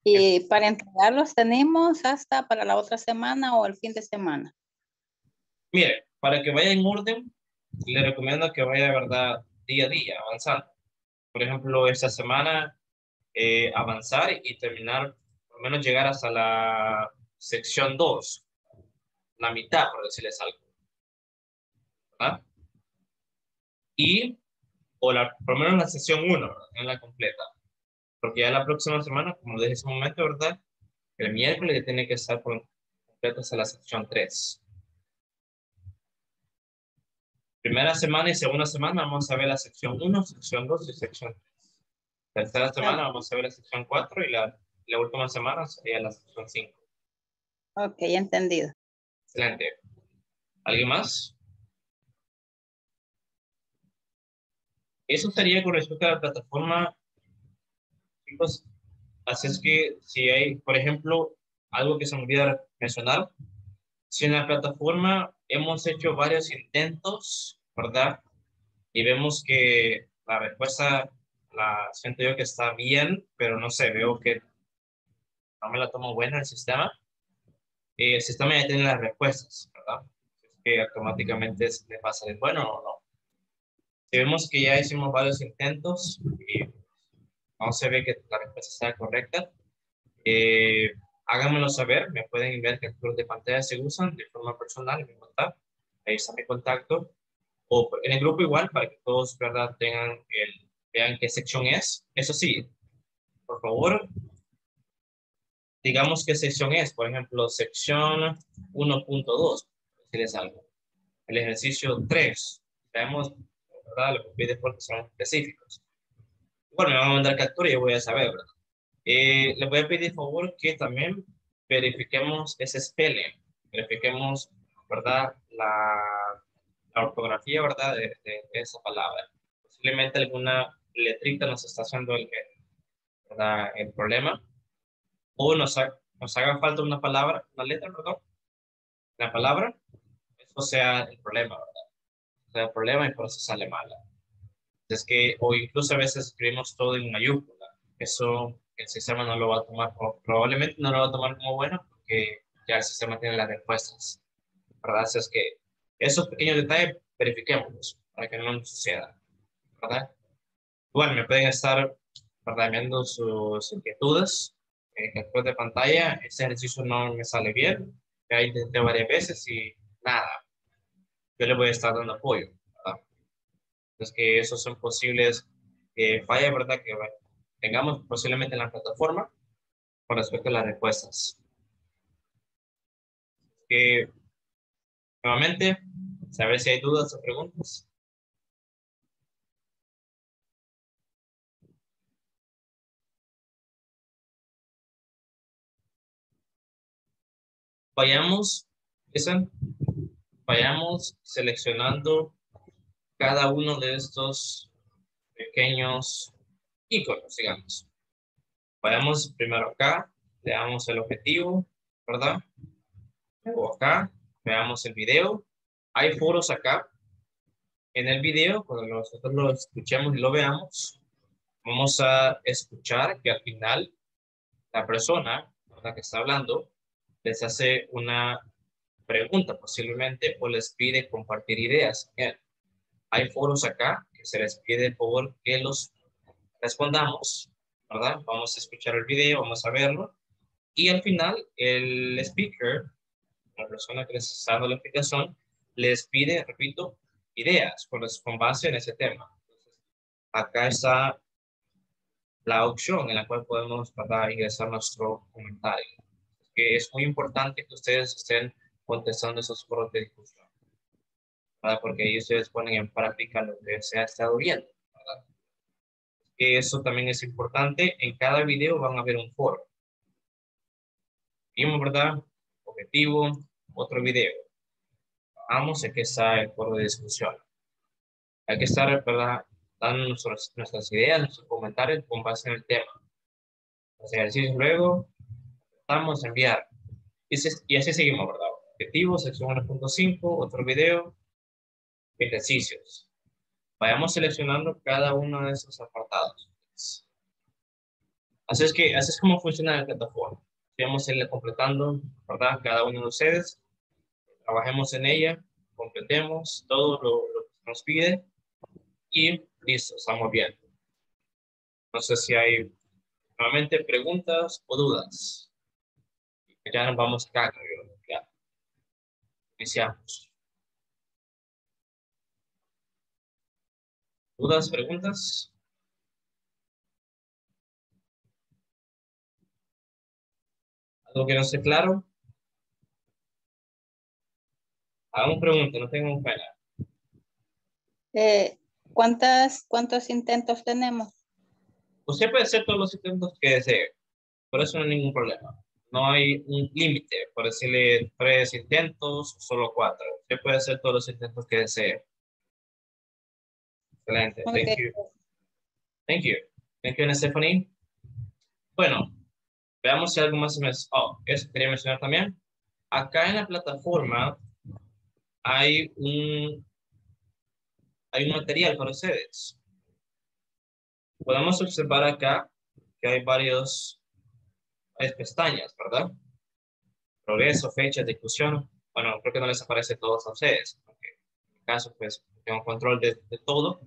¿Y para entregarlos tenemos hasta para la otra semana o el fin de semana? Mire, para que vaya en orden, le recomiendo que vaya, ¿verdad?, día a día, avanzando. Por ejemplo, esta semana eh, avanzar y terminar, por lo menos llegar hasta la sección dos, la mitad, por decirles algo. ¿Verdad? Y, o la, por lo menos la sección uno, en la completa. Porque ya la próxima semana, como desde ese momento, ¿verdad?, el miércoles ya tiene que estar por completo hasta la sección tres. Primera semana y segunda semana vamos a ver la sección uno, sección dos y sección tres. Tercera semana vamos a ver la sección cuatro y la, la última semana sería la sección cinco. Ok, entendido. Excelente. ¿Alguien más? Eso estaría con respecto a la plataforma, chicos. Así es que si hay, por ejemplo, algo que se me olvidó mencionar, si en la plataforma hemos hecho varios intentos, ¿verdad?, y vemos que la respuesta la siento yo que está bien, pero no sé, veo que no me la tomo buena el sistema. Eh, el sistema ya tiene las respuestas, ¿verdad? Es que automáticamente le va a salir bueno o no. Si vemos que ya hicimos varios intentos y no se ve que la respuesta sea correcta, eh, háganmelo saber, me pueden enviar capturas de pantalla si usan de forma personal en mi WhatsApp, ahí está mi contacto, o en el grupo igual, para que todos, ¿verdad?, tengan el, vean qué sección es. Eso sí, por favor, digamos qué sección es, por ejemplo, sección uno punto dos, si les algo. El ejercicio tres, traemos, ¿verdad?, los copies porque son específicos. Bueno, me van a mandar captura y yo voy a saber, ¿verdad? Eh, les voy a pedir, por favor, que también verifiquemos ese spelling, verifiquemos, ¿verdad?, la, la ortografía, ¿verdad?, de, de, de esa palabra. Posiblemente alguna letrita nos está haciendo el, ¿verdad?, el problema, o nos, ha, nos haga falta una palabra, una letra, perdón, la palabra, eso sea el problema, ¿verdad?, o sea el problema y por eso sale mala. Es que, o incluso a veces escribimos todo en mayúscula, eso el sistema no lo va a tomar, probablemente no lo va a tomar como bueno, porque ya el sistema tiene las respuestas, ¿verdad? Así es que esos pequeños detalles verifiquémoslos para que no nos suceda, ¿verdad? Bueno, me pueden estar, ¿verdad?, viendo sus inquietudes, eh, después de pantalla, ese ejercicio no me sale bien, ya intenté varias veces y nada, yo le voy a estar dando apoyo, ¿verdad? Entonces que esos son posibles eh, fallas, ¿verdad?, que tengamos posiblemente en la plataforma, con respecto a las respuestas. Eh, nuevamente, saber si hay dudas o preguntas. Vayamos, ¿están? Vayamos seleccionando cada uno de estos pequeños iconos, digamos. Vayamos primero acá, le damos el objetivo, ¿verdad? O acá, veamos el video. Hay foros acá. En el video, cuando nosotros lo escuchemos y lo veamos, vamos a escuchar que al final la persona, ¿verdad?, que está hablando, les hace una pregunta posiblemente o les pide compartir ideas. Hay foros acá que se les pide por favor que los respondamos, ¿verdad? Vamos a escuchar el video, vamos a verlo. Y al final el speaker, la persona que les está dando la explicación, les pide, repito, ideas con, con base en ese tema. Entonces, acá está la opción en la cual podemos, ¿verdad?, ingresar nuestro comentario. Que es muy importante que ustedes estén contestando esos foros de discusión, ¿verdad?, porque ahí ustedes ponen en práctica lo que se ha estado viendo, ¿verdad? Que eso también es importante. En cada video van a ver un foro. Vimos, ¿verdad?, objetivo, otro video. Vamos, aquí está el foro de discusión. Hay que estar, ¿verdad?, dando nuestros, nuestras ideas, nuestros comentarios con base en el tema. Los ejercicios luego. Vamos a enviar. Y, se, y así seguimos, ¿verdad? Objetivo, sección uno punto cinco, otro video, ejercicios. Vayamos seleccionando cada uno de esos apartados. Así es que, así es como funciona la plataforma. Vamos a ir completando, ¿verdad?, cada uno de ustedes. Trabajemos en ella, completemos todo lo, lo que nos pide y listo, estamos bien. No sé si hay nuevamente preguntas o dudas. Ya nos vamos acá. Ya. Iniciamos. ¿Dudas, preguntas? ¿Algo que no esté claro? Hagamos pregunta, no tengo pena. Eh, ¿cuántas, ¿Cuántos intentos tenemos? Usted puede hacer todos los intentos que desee. Por eso no hay ningún problema. No hay un límite, por decirle tres intentos, solo cuatro. Usted puede hacer todos los intentos que desee. Excelente. Okay. Thank you. Thank you. Thank you, Stephanie. Bueno, veamos si algo más. Oh, eso quería mencionar también. Acá en la plataforma hay un, hay un material para ustedes. Podemos observar acá que hay varios... Hay pestañas, ¿verdad? Progreso, fechas, discusión. Bueno, creo que no les aparece todos a ustedes. Porque en mi caso, pues, tengo control de, de todo.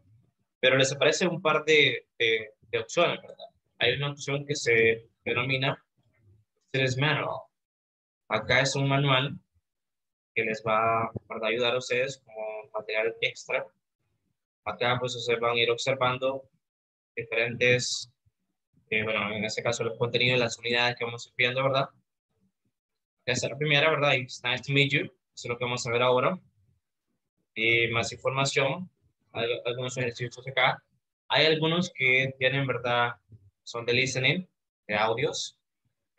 Pero les aparece un par de, de, de opciones, ¿verdad? Hay una opción que se denomina Sales Manual. Acá es un manual que les va, ¿verdad?, a ayudar a ustedes como material extra. Acá, pues, ustedes van a ir observando diferentes... Eh, bueno, en este caso los contenidos de las unidades que vamos viendo, ¿verdad? Esa es la primera, ¿verdad? It's nice to meet you. Eso es lo que vamos a ver ahora. Y más información. Hay algunos ejercicios acá. Hay algunos que tienen, ¿verdad?, son de listening, de audios.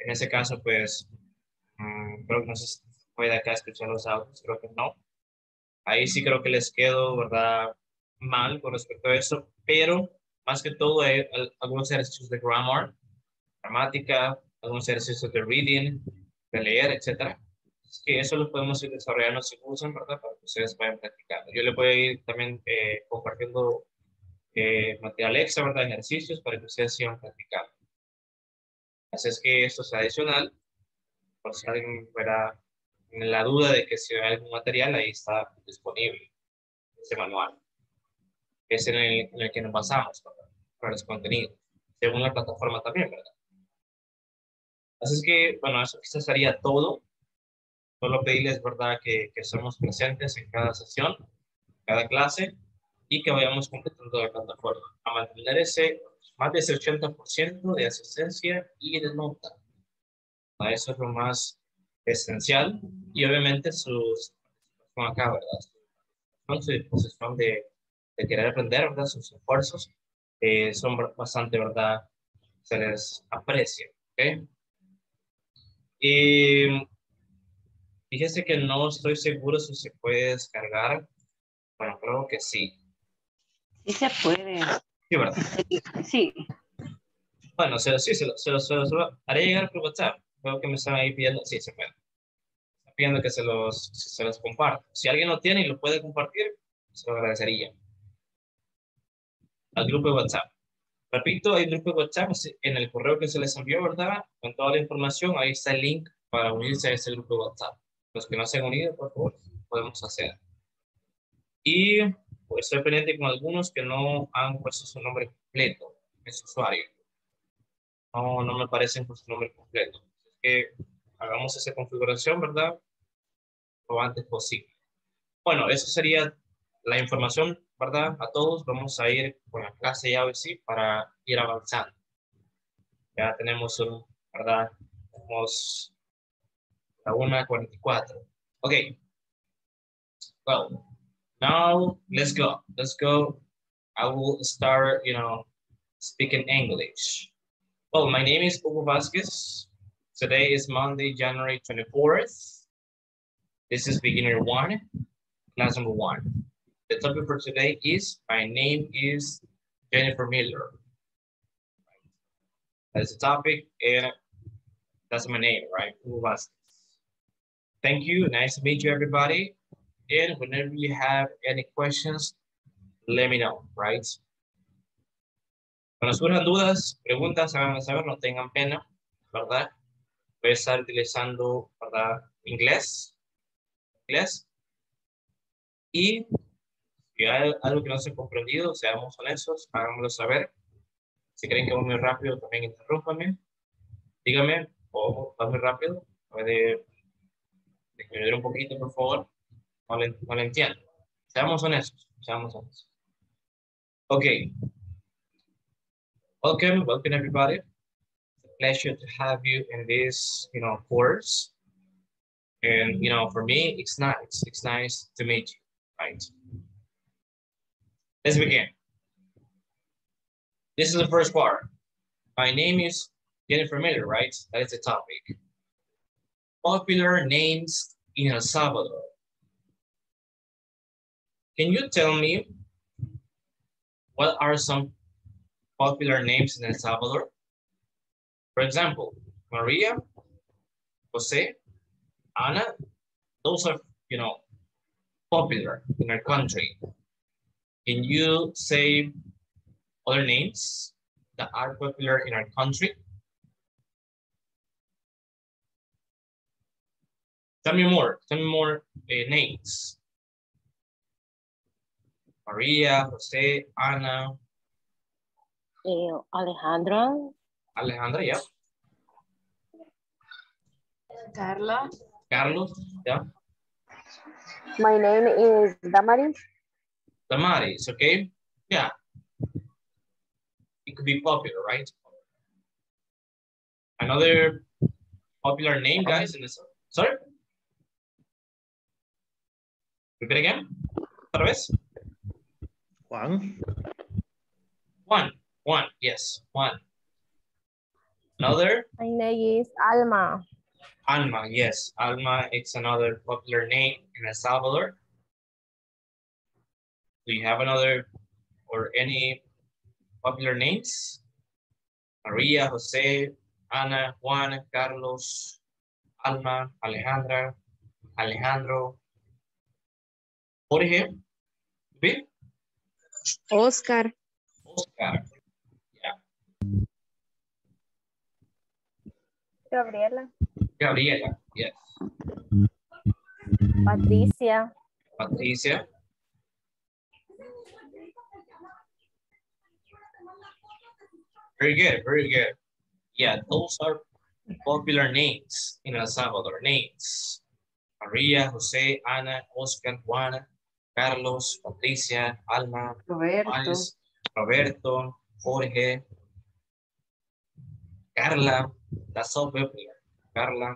En ese caso, pues, mmm, creo que no sé si puede acá escuchar los audios. Creo que no. Ahí sí creo que les quedo, ¿verdad?, mal con respecto a eso. Pero... más que todo, hay algunos ejercicios de grammar, gramática, algunos ejercicios de reading, de leer, etcétera. Es que eso lo podemos ir desarrollando si usan, ¿verdad?, para que ustedes vayan practicando. Yo les voy a ir también eh, compartiendo eh, material extra, ¿verdad?, ejercicios para que ustedes sigan practicando. Así es que esto es adicional. Por si alguien fuera en la duda de que si hay algún material, ahí está disponible ese manual. Es en el, en el que nos basamos para, para los contenidos, según la plataforma también, ¿verdad? Así es que, bueno, eso quizás sería todo. Solo pedirles, ¿verdad?, que, que seamos presentes en cada sesión, cada clase, y que vayamos completando la plataforma, a mantener ese más de ese ochenta por ciento de asistencia y de nota. Eso es lo más esencial. Y obviamente sus participación acá, ¿verdad? Su disposición de, de querer aprender, ¿verdad? Sus esfuerzos eh, son bastante, ¿verdad? Se les aprecia, ¿ok? Y fíjese que no estoy seguro si se puede descargar. Bueno, creo que sí. Sí se puede. Sí, ¿verdad? Sí. Bueno, se lo, sí, se lo, se lo, se lo, se lo haré llegar por WhatsApp. Creo que me están ahí pidiendo. Sí, se puede. Están pidiendo que se los, se los comparta. Si alguien lo tiene y lo puede compartir, se lo agradecería. Al grupo de WhatsApp. Repito, hay grupo de WhatsApp en el correo que se les envió, ¿verdad? Con toda la información, ahí está el link para unirse a ese grupo de WhatsApp. Los que no se han unido, por favor, podemos hacer. Y pues, estoy pendiente con algunos que no han puesto su nombre completo en su usuario. No, no me aparecen con su nombre completo. Así que hagamos esa configuración, ¿verdad? Lo antes posible. Bueno, eso sería la información, ¿verdad? A todos vamos a ir con la clase ya hoy sí para ir avanzando. Ya tenemos un, ¿verdad? Tenemos la una cuarenta y cuatro. Ok. Well, now let's go. Let's go. I will start, you know, speaking English. Well, my name is Hugo Vásquez. Today is Monday, January twenty-fourth. This is beginner one, class number one. The topic for today is, my name is Jennifer Miller. That's the topic, and that's my name, right? Thank you, nice to meet you, everybody. And whenever you have any questions, let me know, right? Cuando surjan dudas, preguntas, háganme saber, no tengan pena, ¿verdad? Voy a estar utilizando, ¿verdad? Inglés, inglés, y... Si hay algo que no se ha comprendido, seamos honestos, hagámoslo saber. Si creen que va muy rápido, también interrúmpame. Dígame, o va muy rápido, puede disminuir un poquito, por favor. No lo no le entiendo. Seamos honestos, seamos honestos. Ok. Welcome, welcome everybody. It's a pleasure to have you in this, you know, course. And, you know, for me, it's nice. It's nice to meet you, right? Let's begin. This is the first part. My name is Jennifer Miller, right? That is the topic. Popular names in El Salvador. Can you tell me what are some popular names in El Salvador? For example, Maria, Jose, Ana, those are, you know, popular in our country. Can you say other names that are popular in our country? Tell me more, tell me more uh, names. Maria, Jose, Ana. Uh, Alejandra. Alejandra, yeah. Carla. Carlos, yeah. My name is Damaris. Damaris, okay? Yeah. It could be popular, right? Another popular name, guys, in this. Sorry? Repeat again? Otra vez? Juan. Juan. Juan, yes. Juan. Another? My name is Alma. Alma, yes. Alma, it's another popular name in El Salvador. Do you have another or any popular names? Maria, Jose, Ana, Juan, Carlos, Alma, Alejandra, Alejandro, Jorge, Bill? Oscar. Oscar, yeah. Gabriela. Gabriela, yes. Patricia. Patricia. Very good, very good. Yeah, those are popular names in El Salvador. Names. Maria, Jose, Ana, Oscar, Juana, Carlos, Patricia, Alma, Roberto, Juanes, Roberto, Jorge, Carla. That's all popular. Carla.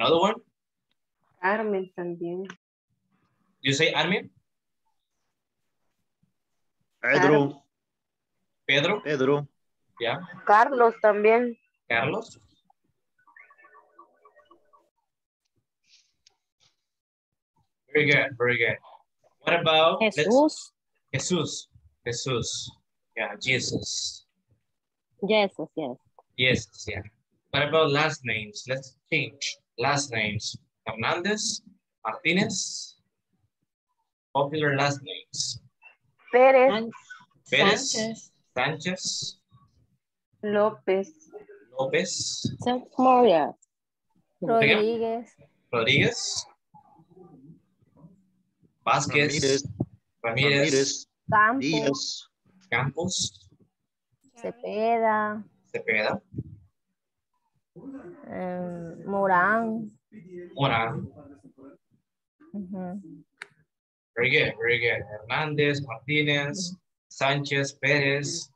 Another one? Carmen también. You say Armin? Pedro. Pedro. Pedro. Yeah. Carlos también. Carlos. Very good, very good. What about Jesus? Jesus. Jesus. Yeah, Jesus. Jesus, yes. Yes, yeah. What about last names? Let's change last names. Hernández, Martínez. Popular last names. Pérez. Pérez. Sánchez. Sánchez. López. López. Moya. Rodríguez. Rodríguez. Vásquez. Ramírez. Campos. Campos. Cepeda. Cepeda. Um, Morán. Morán. Uh-huh. Very good, very good. Hernández, Martínez, uh-huh. Sánchez, Pérez,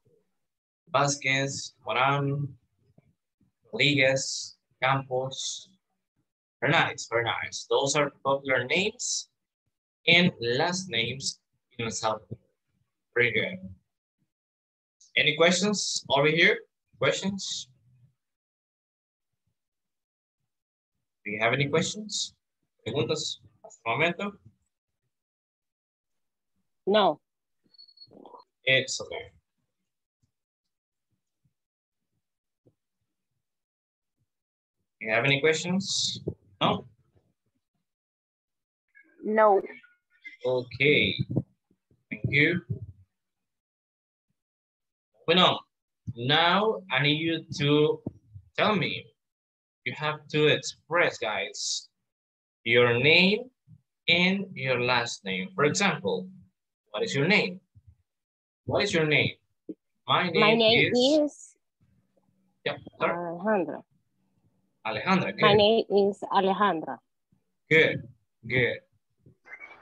Vázquez, Morán, Rodríguez, Campos. Very nice, very nice. Those are popular names and last names in El Salvador. Very good. Any questions over here? Questions? Do you have any questions? Preguntas hasta el momento. No. Excellent. Do you have any questions? No? No. Okay. Thank you. Moving on. Now I need you to tell me. You have to express, guys, your name and your last name. For example, what is your name? What is your name? My name, My name is... is... Yeah, Alejandra. Alejandra, good. My name is Alejandra. Good, good.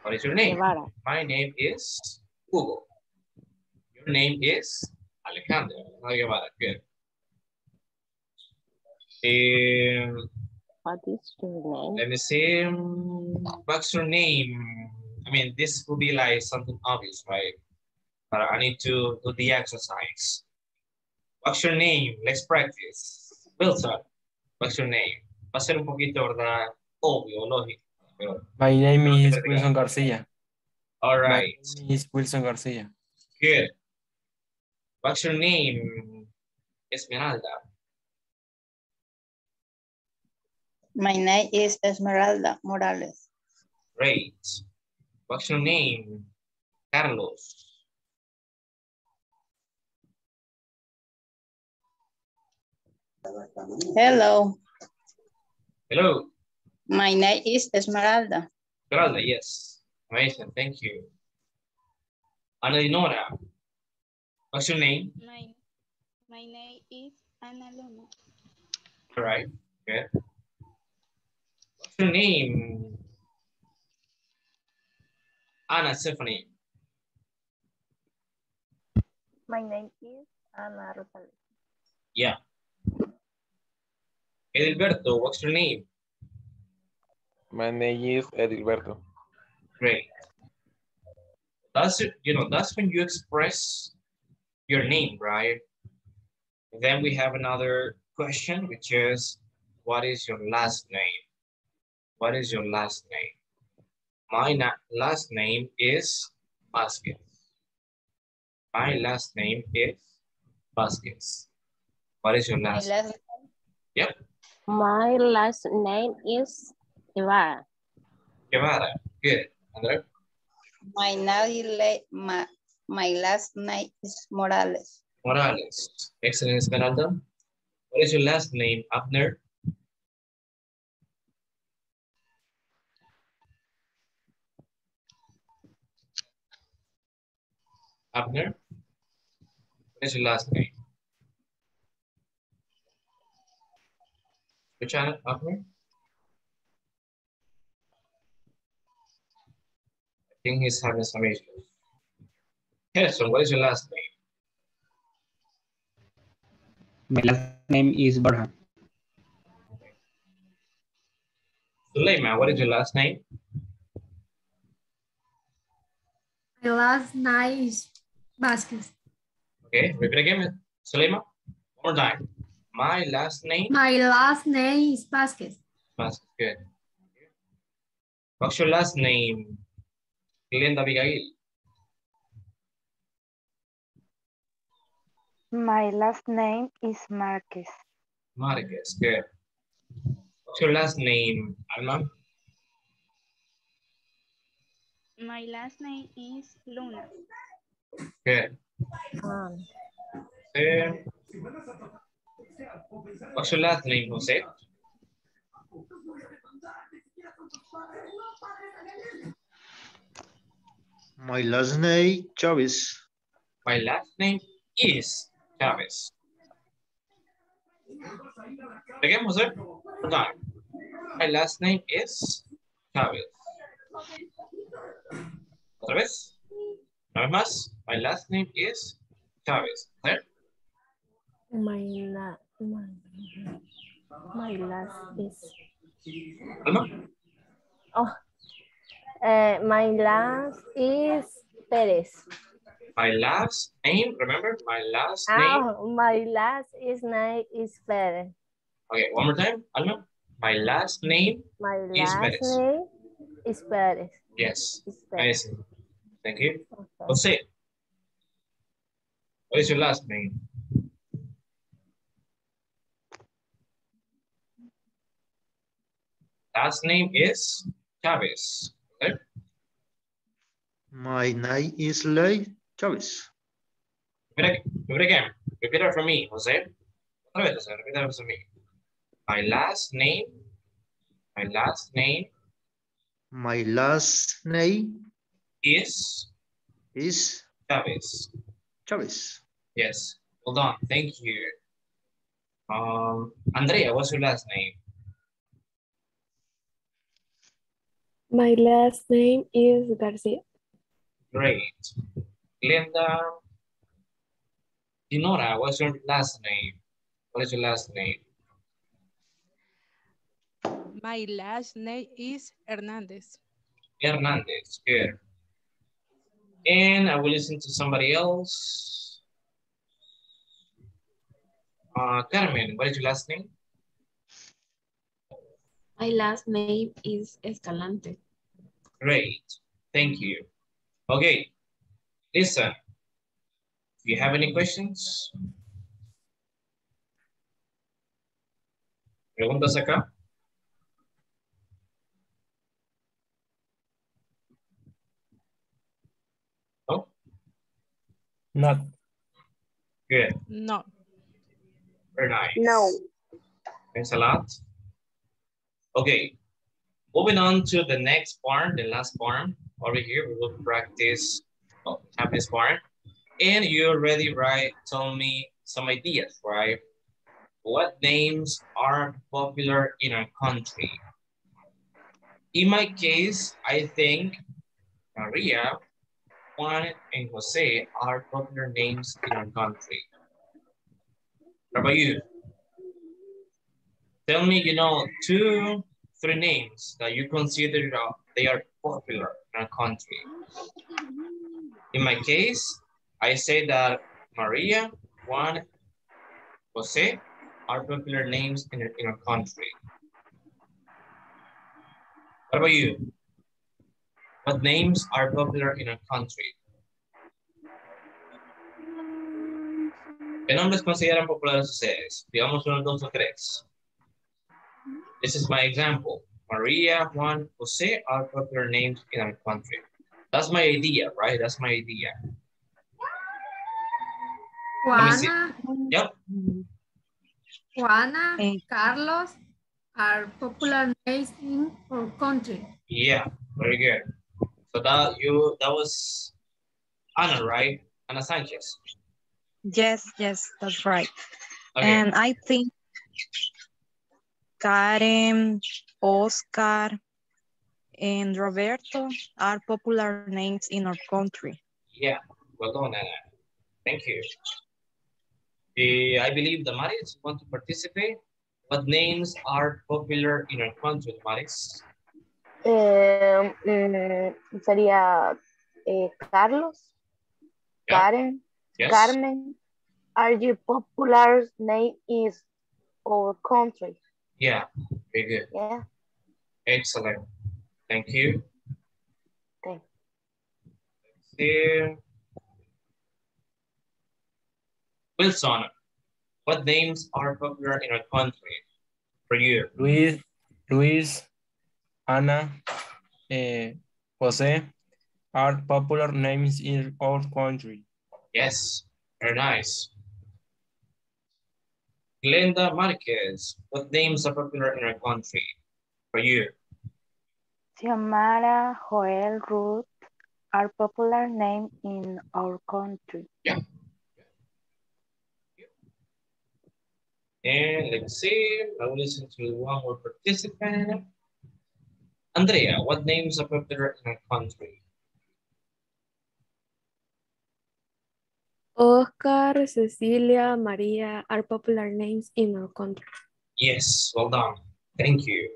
What is your name? Guevara. My name is Hugo. Your name is Alejandra. Guevara. Good. Um, what is your name? Let me see. What's your name? I mean, this will be like something obvious, right? But I need to do the exercise. What's your name? Let's practice. Wilson, what's your name? Va a ser un poquito, ¿verdad? Obvio, lógico. Pero... My name is Wilson Garcia. All right. My name is Wilson Garcia. Good. What's your name? Esmeralda. My name is Esmeralda Morales. Great. What's your name? Carlos. Hello. Hello. My name is Esmeralda. Esmeralda, yes. Amazing, thank you. Ana Dinora. What's your name? My, my name is Ana Luna. All right, good. Your name? Anna Stephanie. My name is Anna Rosalía. Yeah. Edilberto, what's your name? My name is Edilberto. Great. That's, you know, that's when you express your name, right? And then we have another question, which is, what is your last name? What is your last name? My last name is Vásquez. My last name is Vásquez. What is your last, last name? name? Yep. My last name is Guevara. Guevara, good. Andrea? My, my, my last name is Morales. Morales. Excellent, Esmeralda. What is your last name, Abner? Abner, what is your last name? Which one, Abner? I think he's having some issues. Harrison, what is your last name? My last name is Barham. Okay. Suleyma, what is your last name? My last name is Vásquez. Okay, repeat again, Suleyma. One more time. My last name? My last name is Vásquez. Vásquez, good. Okay. What's your last name? Glenda Abigail. My last name is Marquez. Marquez, good. What's your last name, Alma? My last name is Luna. Good. Um, um, what's your last name, Jose? My last name, Chavez. My last name is Chávez. Again, Jose? No. My last name is Chávez. Otra vez. Una vez más. My last name is Chávez. ¿Eh? My, la, my, my last is... ¿Alma? Oh. Uh, my last is Pérez. My last name, remember? My last oh, name. My last is name is Pérez. Okay, one more time, Alma. My last name my is last Pérez. My last name is Pérez. Yes, nice. Thank you. Okay. Jose, what is your last name? Last name is Chávez. Okay. My name is Ley. Chávez. Repeat again. Repeat it for me, Jose. Repeat it for me. My last name. My last name. My last name is. Is. Chávez. Chávez. Yes. Well done. Thank you. Um, Andrea, what's your last name? My last name is Garcia. Great. Glenda, Dinora, what's your last name? What is your last name? My last name is Hernandez. Hernandez, good. And I will listen to somebody else. Uh, Carmen, what is your last name? My last name is Escalante. Great, thank you. Okay. Listen, do you have any questions? ¿Preguntas acá? No? No. Good. No. Very nice. No. Thanks a lot. Okay. Moving on to the next part, the last part. Over here, we will practice have this part, and you already right told me some ideas, right? What names are popular in our country? In my case, I think Maria, Juan, and Jose are popular names in our country. How about you? Tell me, you know, two, three names that you consider uh, they are popular in our country. In my case, I say that Maria, Juan, Jose are popular names in, in our country. What about you? What names are popular in our country? ¿Qué nombres consideran populares ustedes? Digamos uno, dos o tres. This is my example. Maria, Juan, Jose are popular names in our country. That's my idea, right? That's my idea. Juana, yep. Juana, and Carlos are popular names in our country. Yeah, very good. So that you that was Ana, right? Ana Sanchez. Yes, yes, that's right. Okay. And I think Karen, Oscar, and Roberto are popular names in our country. Yeah, well done, Ana. Thank you. Uh, I believe the Maris want to participate. What names are popular in our country, Maris? Um, um, sería eh, Carlos, yeah. Karen, yes. Carmen. Are your popular name is our country? Yeah, very good. Yeah. Excellent. Thank you. Thank you. Wilson, what names are popular in our country for you? Luis, Luis, Ana, eh, Jose are popular names in our country. Yes, very nice. Glenda Marquez, what names are popular in our country for you? Xiomara, Joel, Ruth are popular names in our country. Yeah. And let's see, I will listen to one more participant. Andrea, what names are popular in our country? Oscar, Cecilia, Maria are popular names in our country. Yes, well done. Thank you.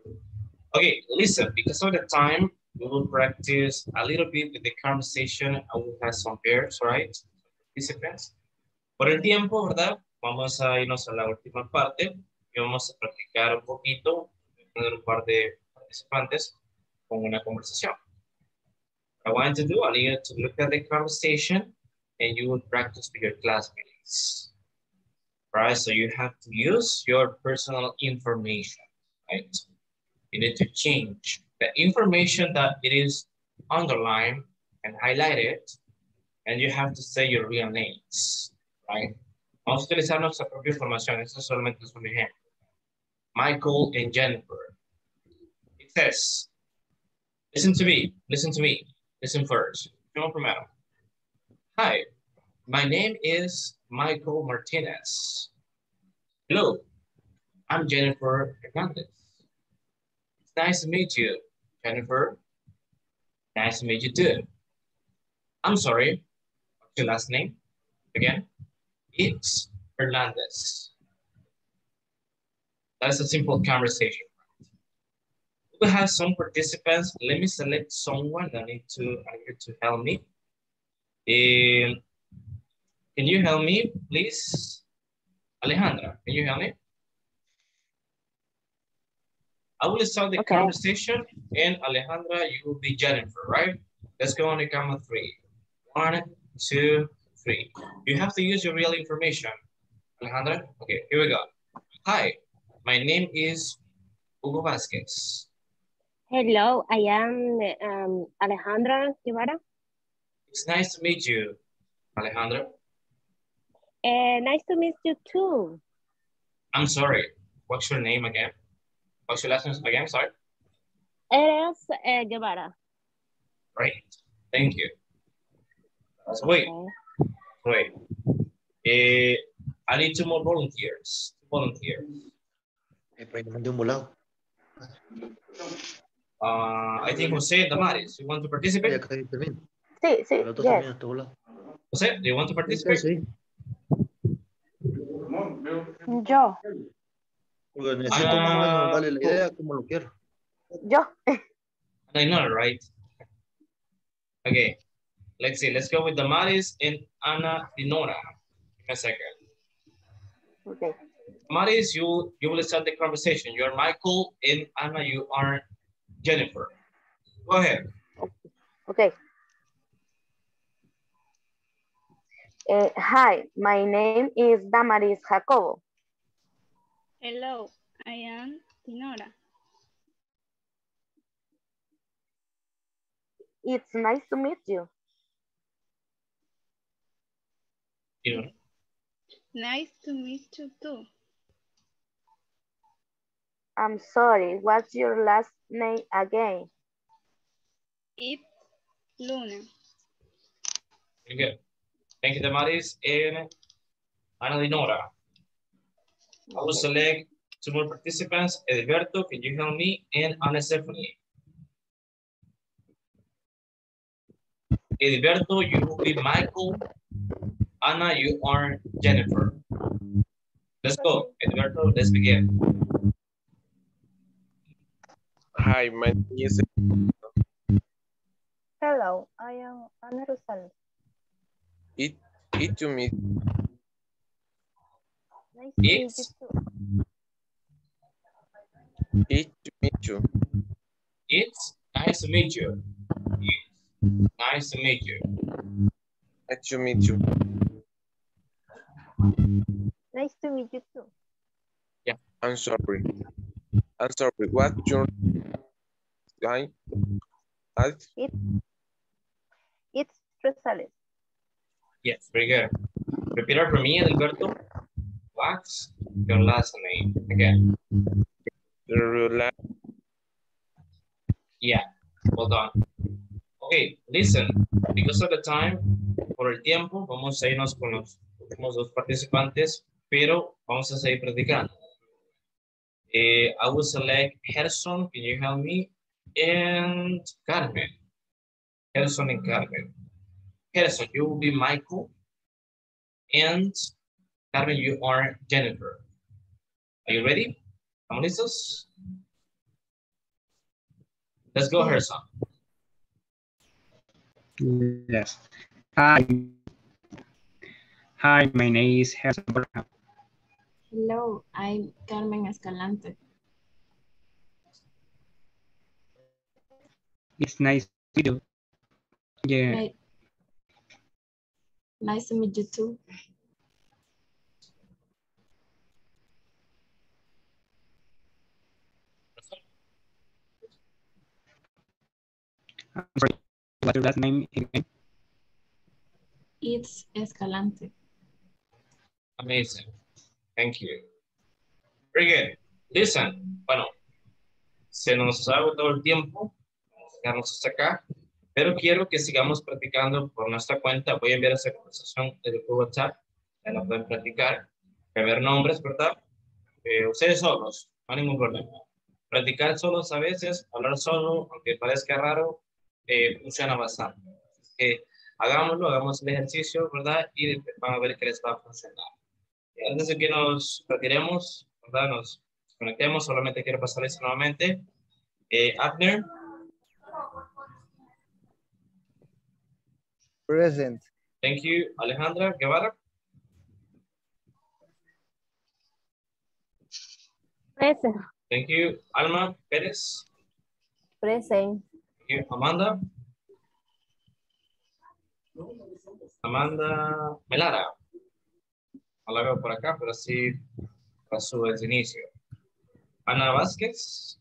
Okay, listen, because of the time, we will practice a little bit with the conversation. I will have some pairs, right? Participants. Por el tiempo, ¿verdad? Vamos a irnos a la última parte y vamos a practicar un poquito con un par de participantes con una conversación. What I want to do, I need to look at the conversation and you will practice with your classmates. Right? So you have to use your personal information. Right? You need to change the information that it is underlined and highlighted, and you have to say your real names. Right? Vamos a utilizar nuestra propia información. Este solamente es un ejemplo. Michael and Jennifer. It says, listen to me, listen to me, listen first. Primero. Hi, my name is Michael Martinez. Hello, I'm Jennifer Hernandez. It's nice to meet you, Jennifer. Nice to meet you too. I'm sorry, what's your last name? Again. It's Hernandez. That's a simple conversation. We have some participants. Let me select someone that need to, I need to help me. Um, can you help me, please? Alejandra, can you help me? I will start the okay. conversation, and Alejandra, you will be Jennifer, right? Let's go on the count of three. One, two, three. You have to use your real information. Alejandra? Okay, here we go. Hi, my name is Hugo Vásquez. Hello, I am um, Alejandra Guevara. It's nice to meet you, Alejandra. Uh, nice to meet you too. I'm sorry, what's your name again? What's your last name again, sorry? It is uh, Guevara. Great, thank you. That's wait. Okay. Great. Eh, I need two more volunteers. Volunteers. Uh, I think Jose Damaris, you want to participate? Sí, sí, yes. Jose, do you want to participate? Sí. Yo. Yo. I know, right? Okay. Let's see, let's go with Damaris and Ana Dinora. Give a second. Okay. Damaris, you, you will start the conversation. You are Michael and Ana, you are Jennifer. Go ahead. Okay. Uh, hi, my name is Damaris Jacobo. Hello, I am Dinora. It's nice to meet you. Yeah. Nice to meet you too. I'm sorry, what's your last name again? It's Luna. Very good. Thank you, Damaris and Ana Dinora. I will select two more participants. Edberto, can you help me? And Ana Stephanie. Edberto, you will be Michael. Anna, you are Jennifer. Let's go, Edgardo, let's begin. Hi, my name is... Hello, I am Anna Rosal. It, it to me. Nice to meet you. It to meet you. It's nice to meet you. It's nice to meet you. Nice to meet you. Nice to meet you too. Yeah, I'm sorry. I'm sorry. What's your name? It, it's Rosales. Yes, very good. Repeat after me, Alberto. What's your last name again? Yeah, hold on. Okay, listen, because of the time, por el tiempo, vamos a irnos con los últimos dos participantes, pero vamos a seguir practicando. Eh, I will select Gerson, can you help me? And Carmen. Gerson and Carmen. Gerson, you will be Michael. And Carmen, you are Jennifer. Are you ready? ¿Estamos listos? Let's go, Gerson. Yes. Hi. Hi, my name is Gerson. Hello, I'm Carmen Escalante. It's nice to meet you. Yeah. Right. Nice to meet you too. I'm sorry, what's your last name again? It's Escalante. Amazing. Thank you. Very good. Listen, bueno, se nos ha agotado el tiempo. Vamos hasta acá, pero quiero que sigamos practicando por nuestra cuenta. Voy a enviar esa conversación desde el WhatsApp, ya la pueden practicar, que ver nombres, ¿verdad? Eh, ustedes solos, no hay ningún problema. Practicar solos a veces, hablar solo, aunque parezca raro, eh, funciona bastante. Eh, hagámoslo, hagamos el ejercicio, ¿verdad? Y van a ver que les va a funcionar. Y antes de que nos retiremos, ¿verdad? Nos conectemos, solamente quiero pasarles nuevamente. Eh, Abner. Present. Thank you. Alejandra Guevara. Present. Thank you. Alma Perez. Present. Thank you. Amanda. Amanda Melara. No la veo por acá, pero sí pasó desde el inicio. Ana Vázquez.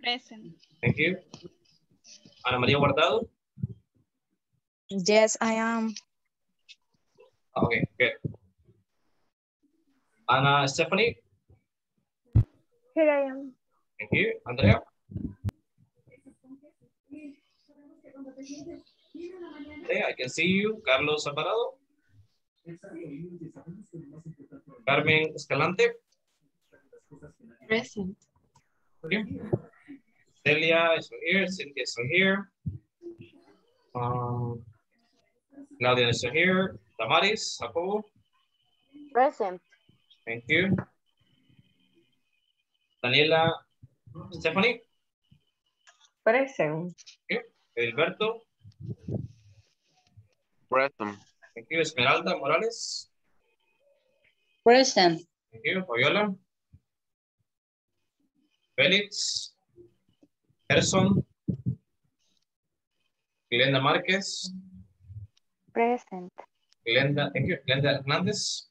Present. Thank you. Ana María Guardado. Yes, I am. Okay, good. Anna Stephanie? Here I am. Thank you. Andrea? Andrea, I can see you. Carlos Alvarado? Carmen Escalante? Present. Okay. Celia is from here. Cynthia is from here. Um, Claudia is here. Damaris, Jacobo. Present. Thank you. Daniela, Stephanie. Present. Okay. Gilberto. Present. Thank you. Esmeralda Morales. Present. Thank you. Fabiola. Félix. Gerson. Glenda Márquez. Present. Glenda, thank you. Glenda Hernández.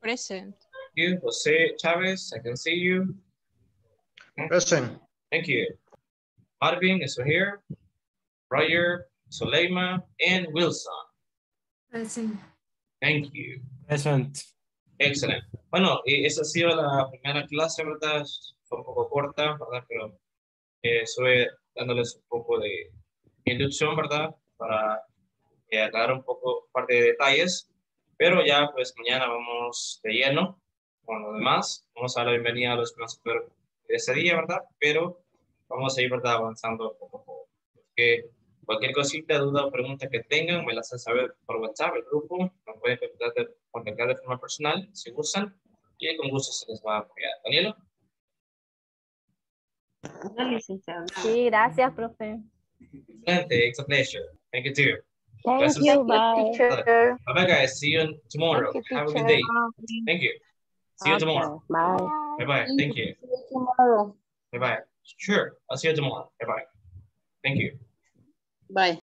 Present. Thank you. Jose Chavez, I can see you. Present. Thank you. Marvin is here. Roger, Soleima, and Wilson. Present. Thank you. Present. Excellent. Bueno, esa ha sido la primera clase, ¿verdad? Fue un poco corta, ¿verdad? Pero eso eh, es... dándoles un poco de inducción, ¿verdad? Para eh, aclarar un poco parte de detalles, pero ya pues mañana vamos de lleno con lo demás. Vamos a dar la bienvenida a los que más de ese día, ¿verdad? Pero vamos a ir, ¿verdad? Avanzando poco a poco. Porque Cualquier cosita, duda o pregunta que tengan, me la hacen saber por WhatsApp, el grupo. Nos pueden contactar de forma personal, si gustan, y con gusto se les va a apoyar. ¿Daniela? Sí, gracias, profe. Excelente, it's a pleasure. Thank you, too. Thank That's you, bye. Teacher. Bye, guys. See you tomorrow. You, Have a good day. Thank you. See you okay. tomorrow. Bye. Bye-bye. Thank you. See you tomorrow. Bye-bye. Sure, I'll see you tomorrow. Bye-bye. Thank you. Bye.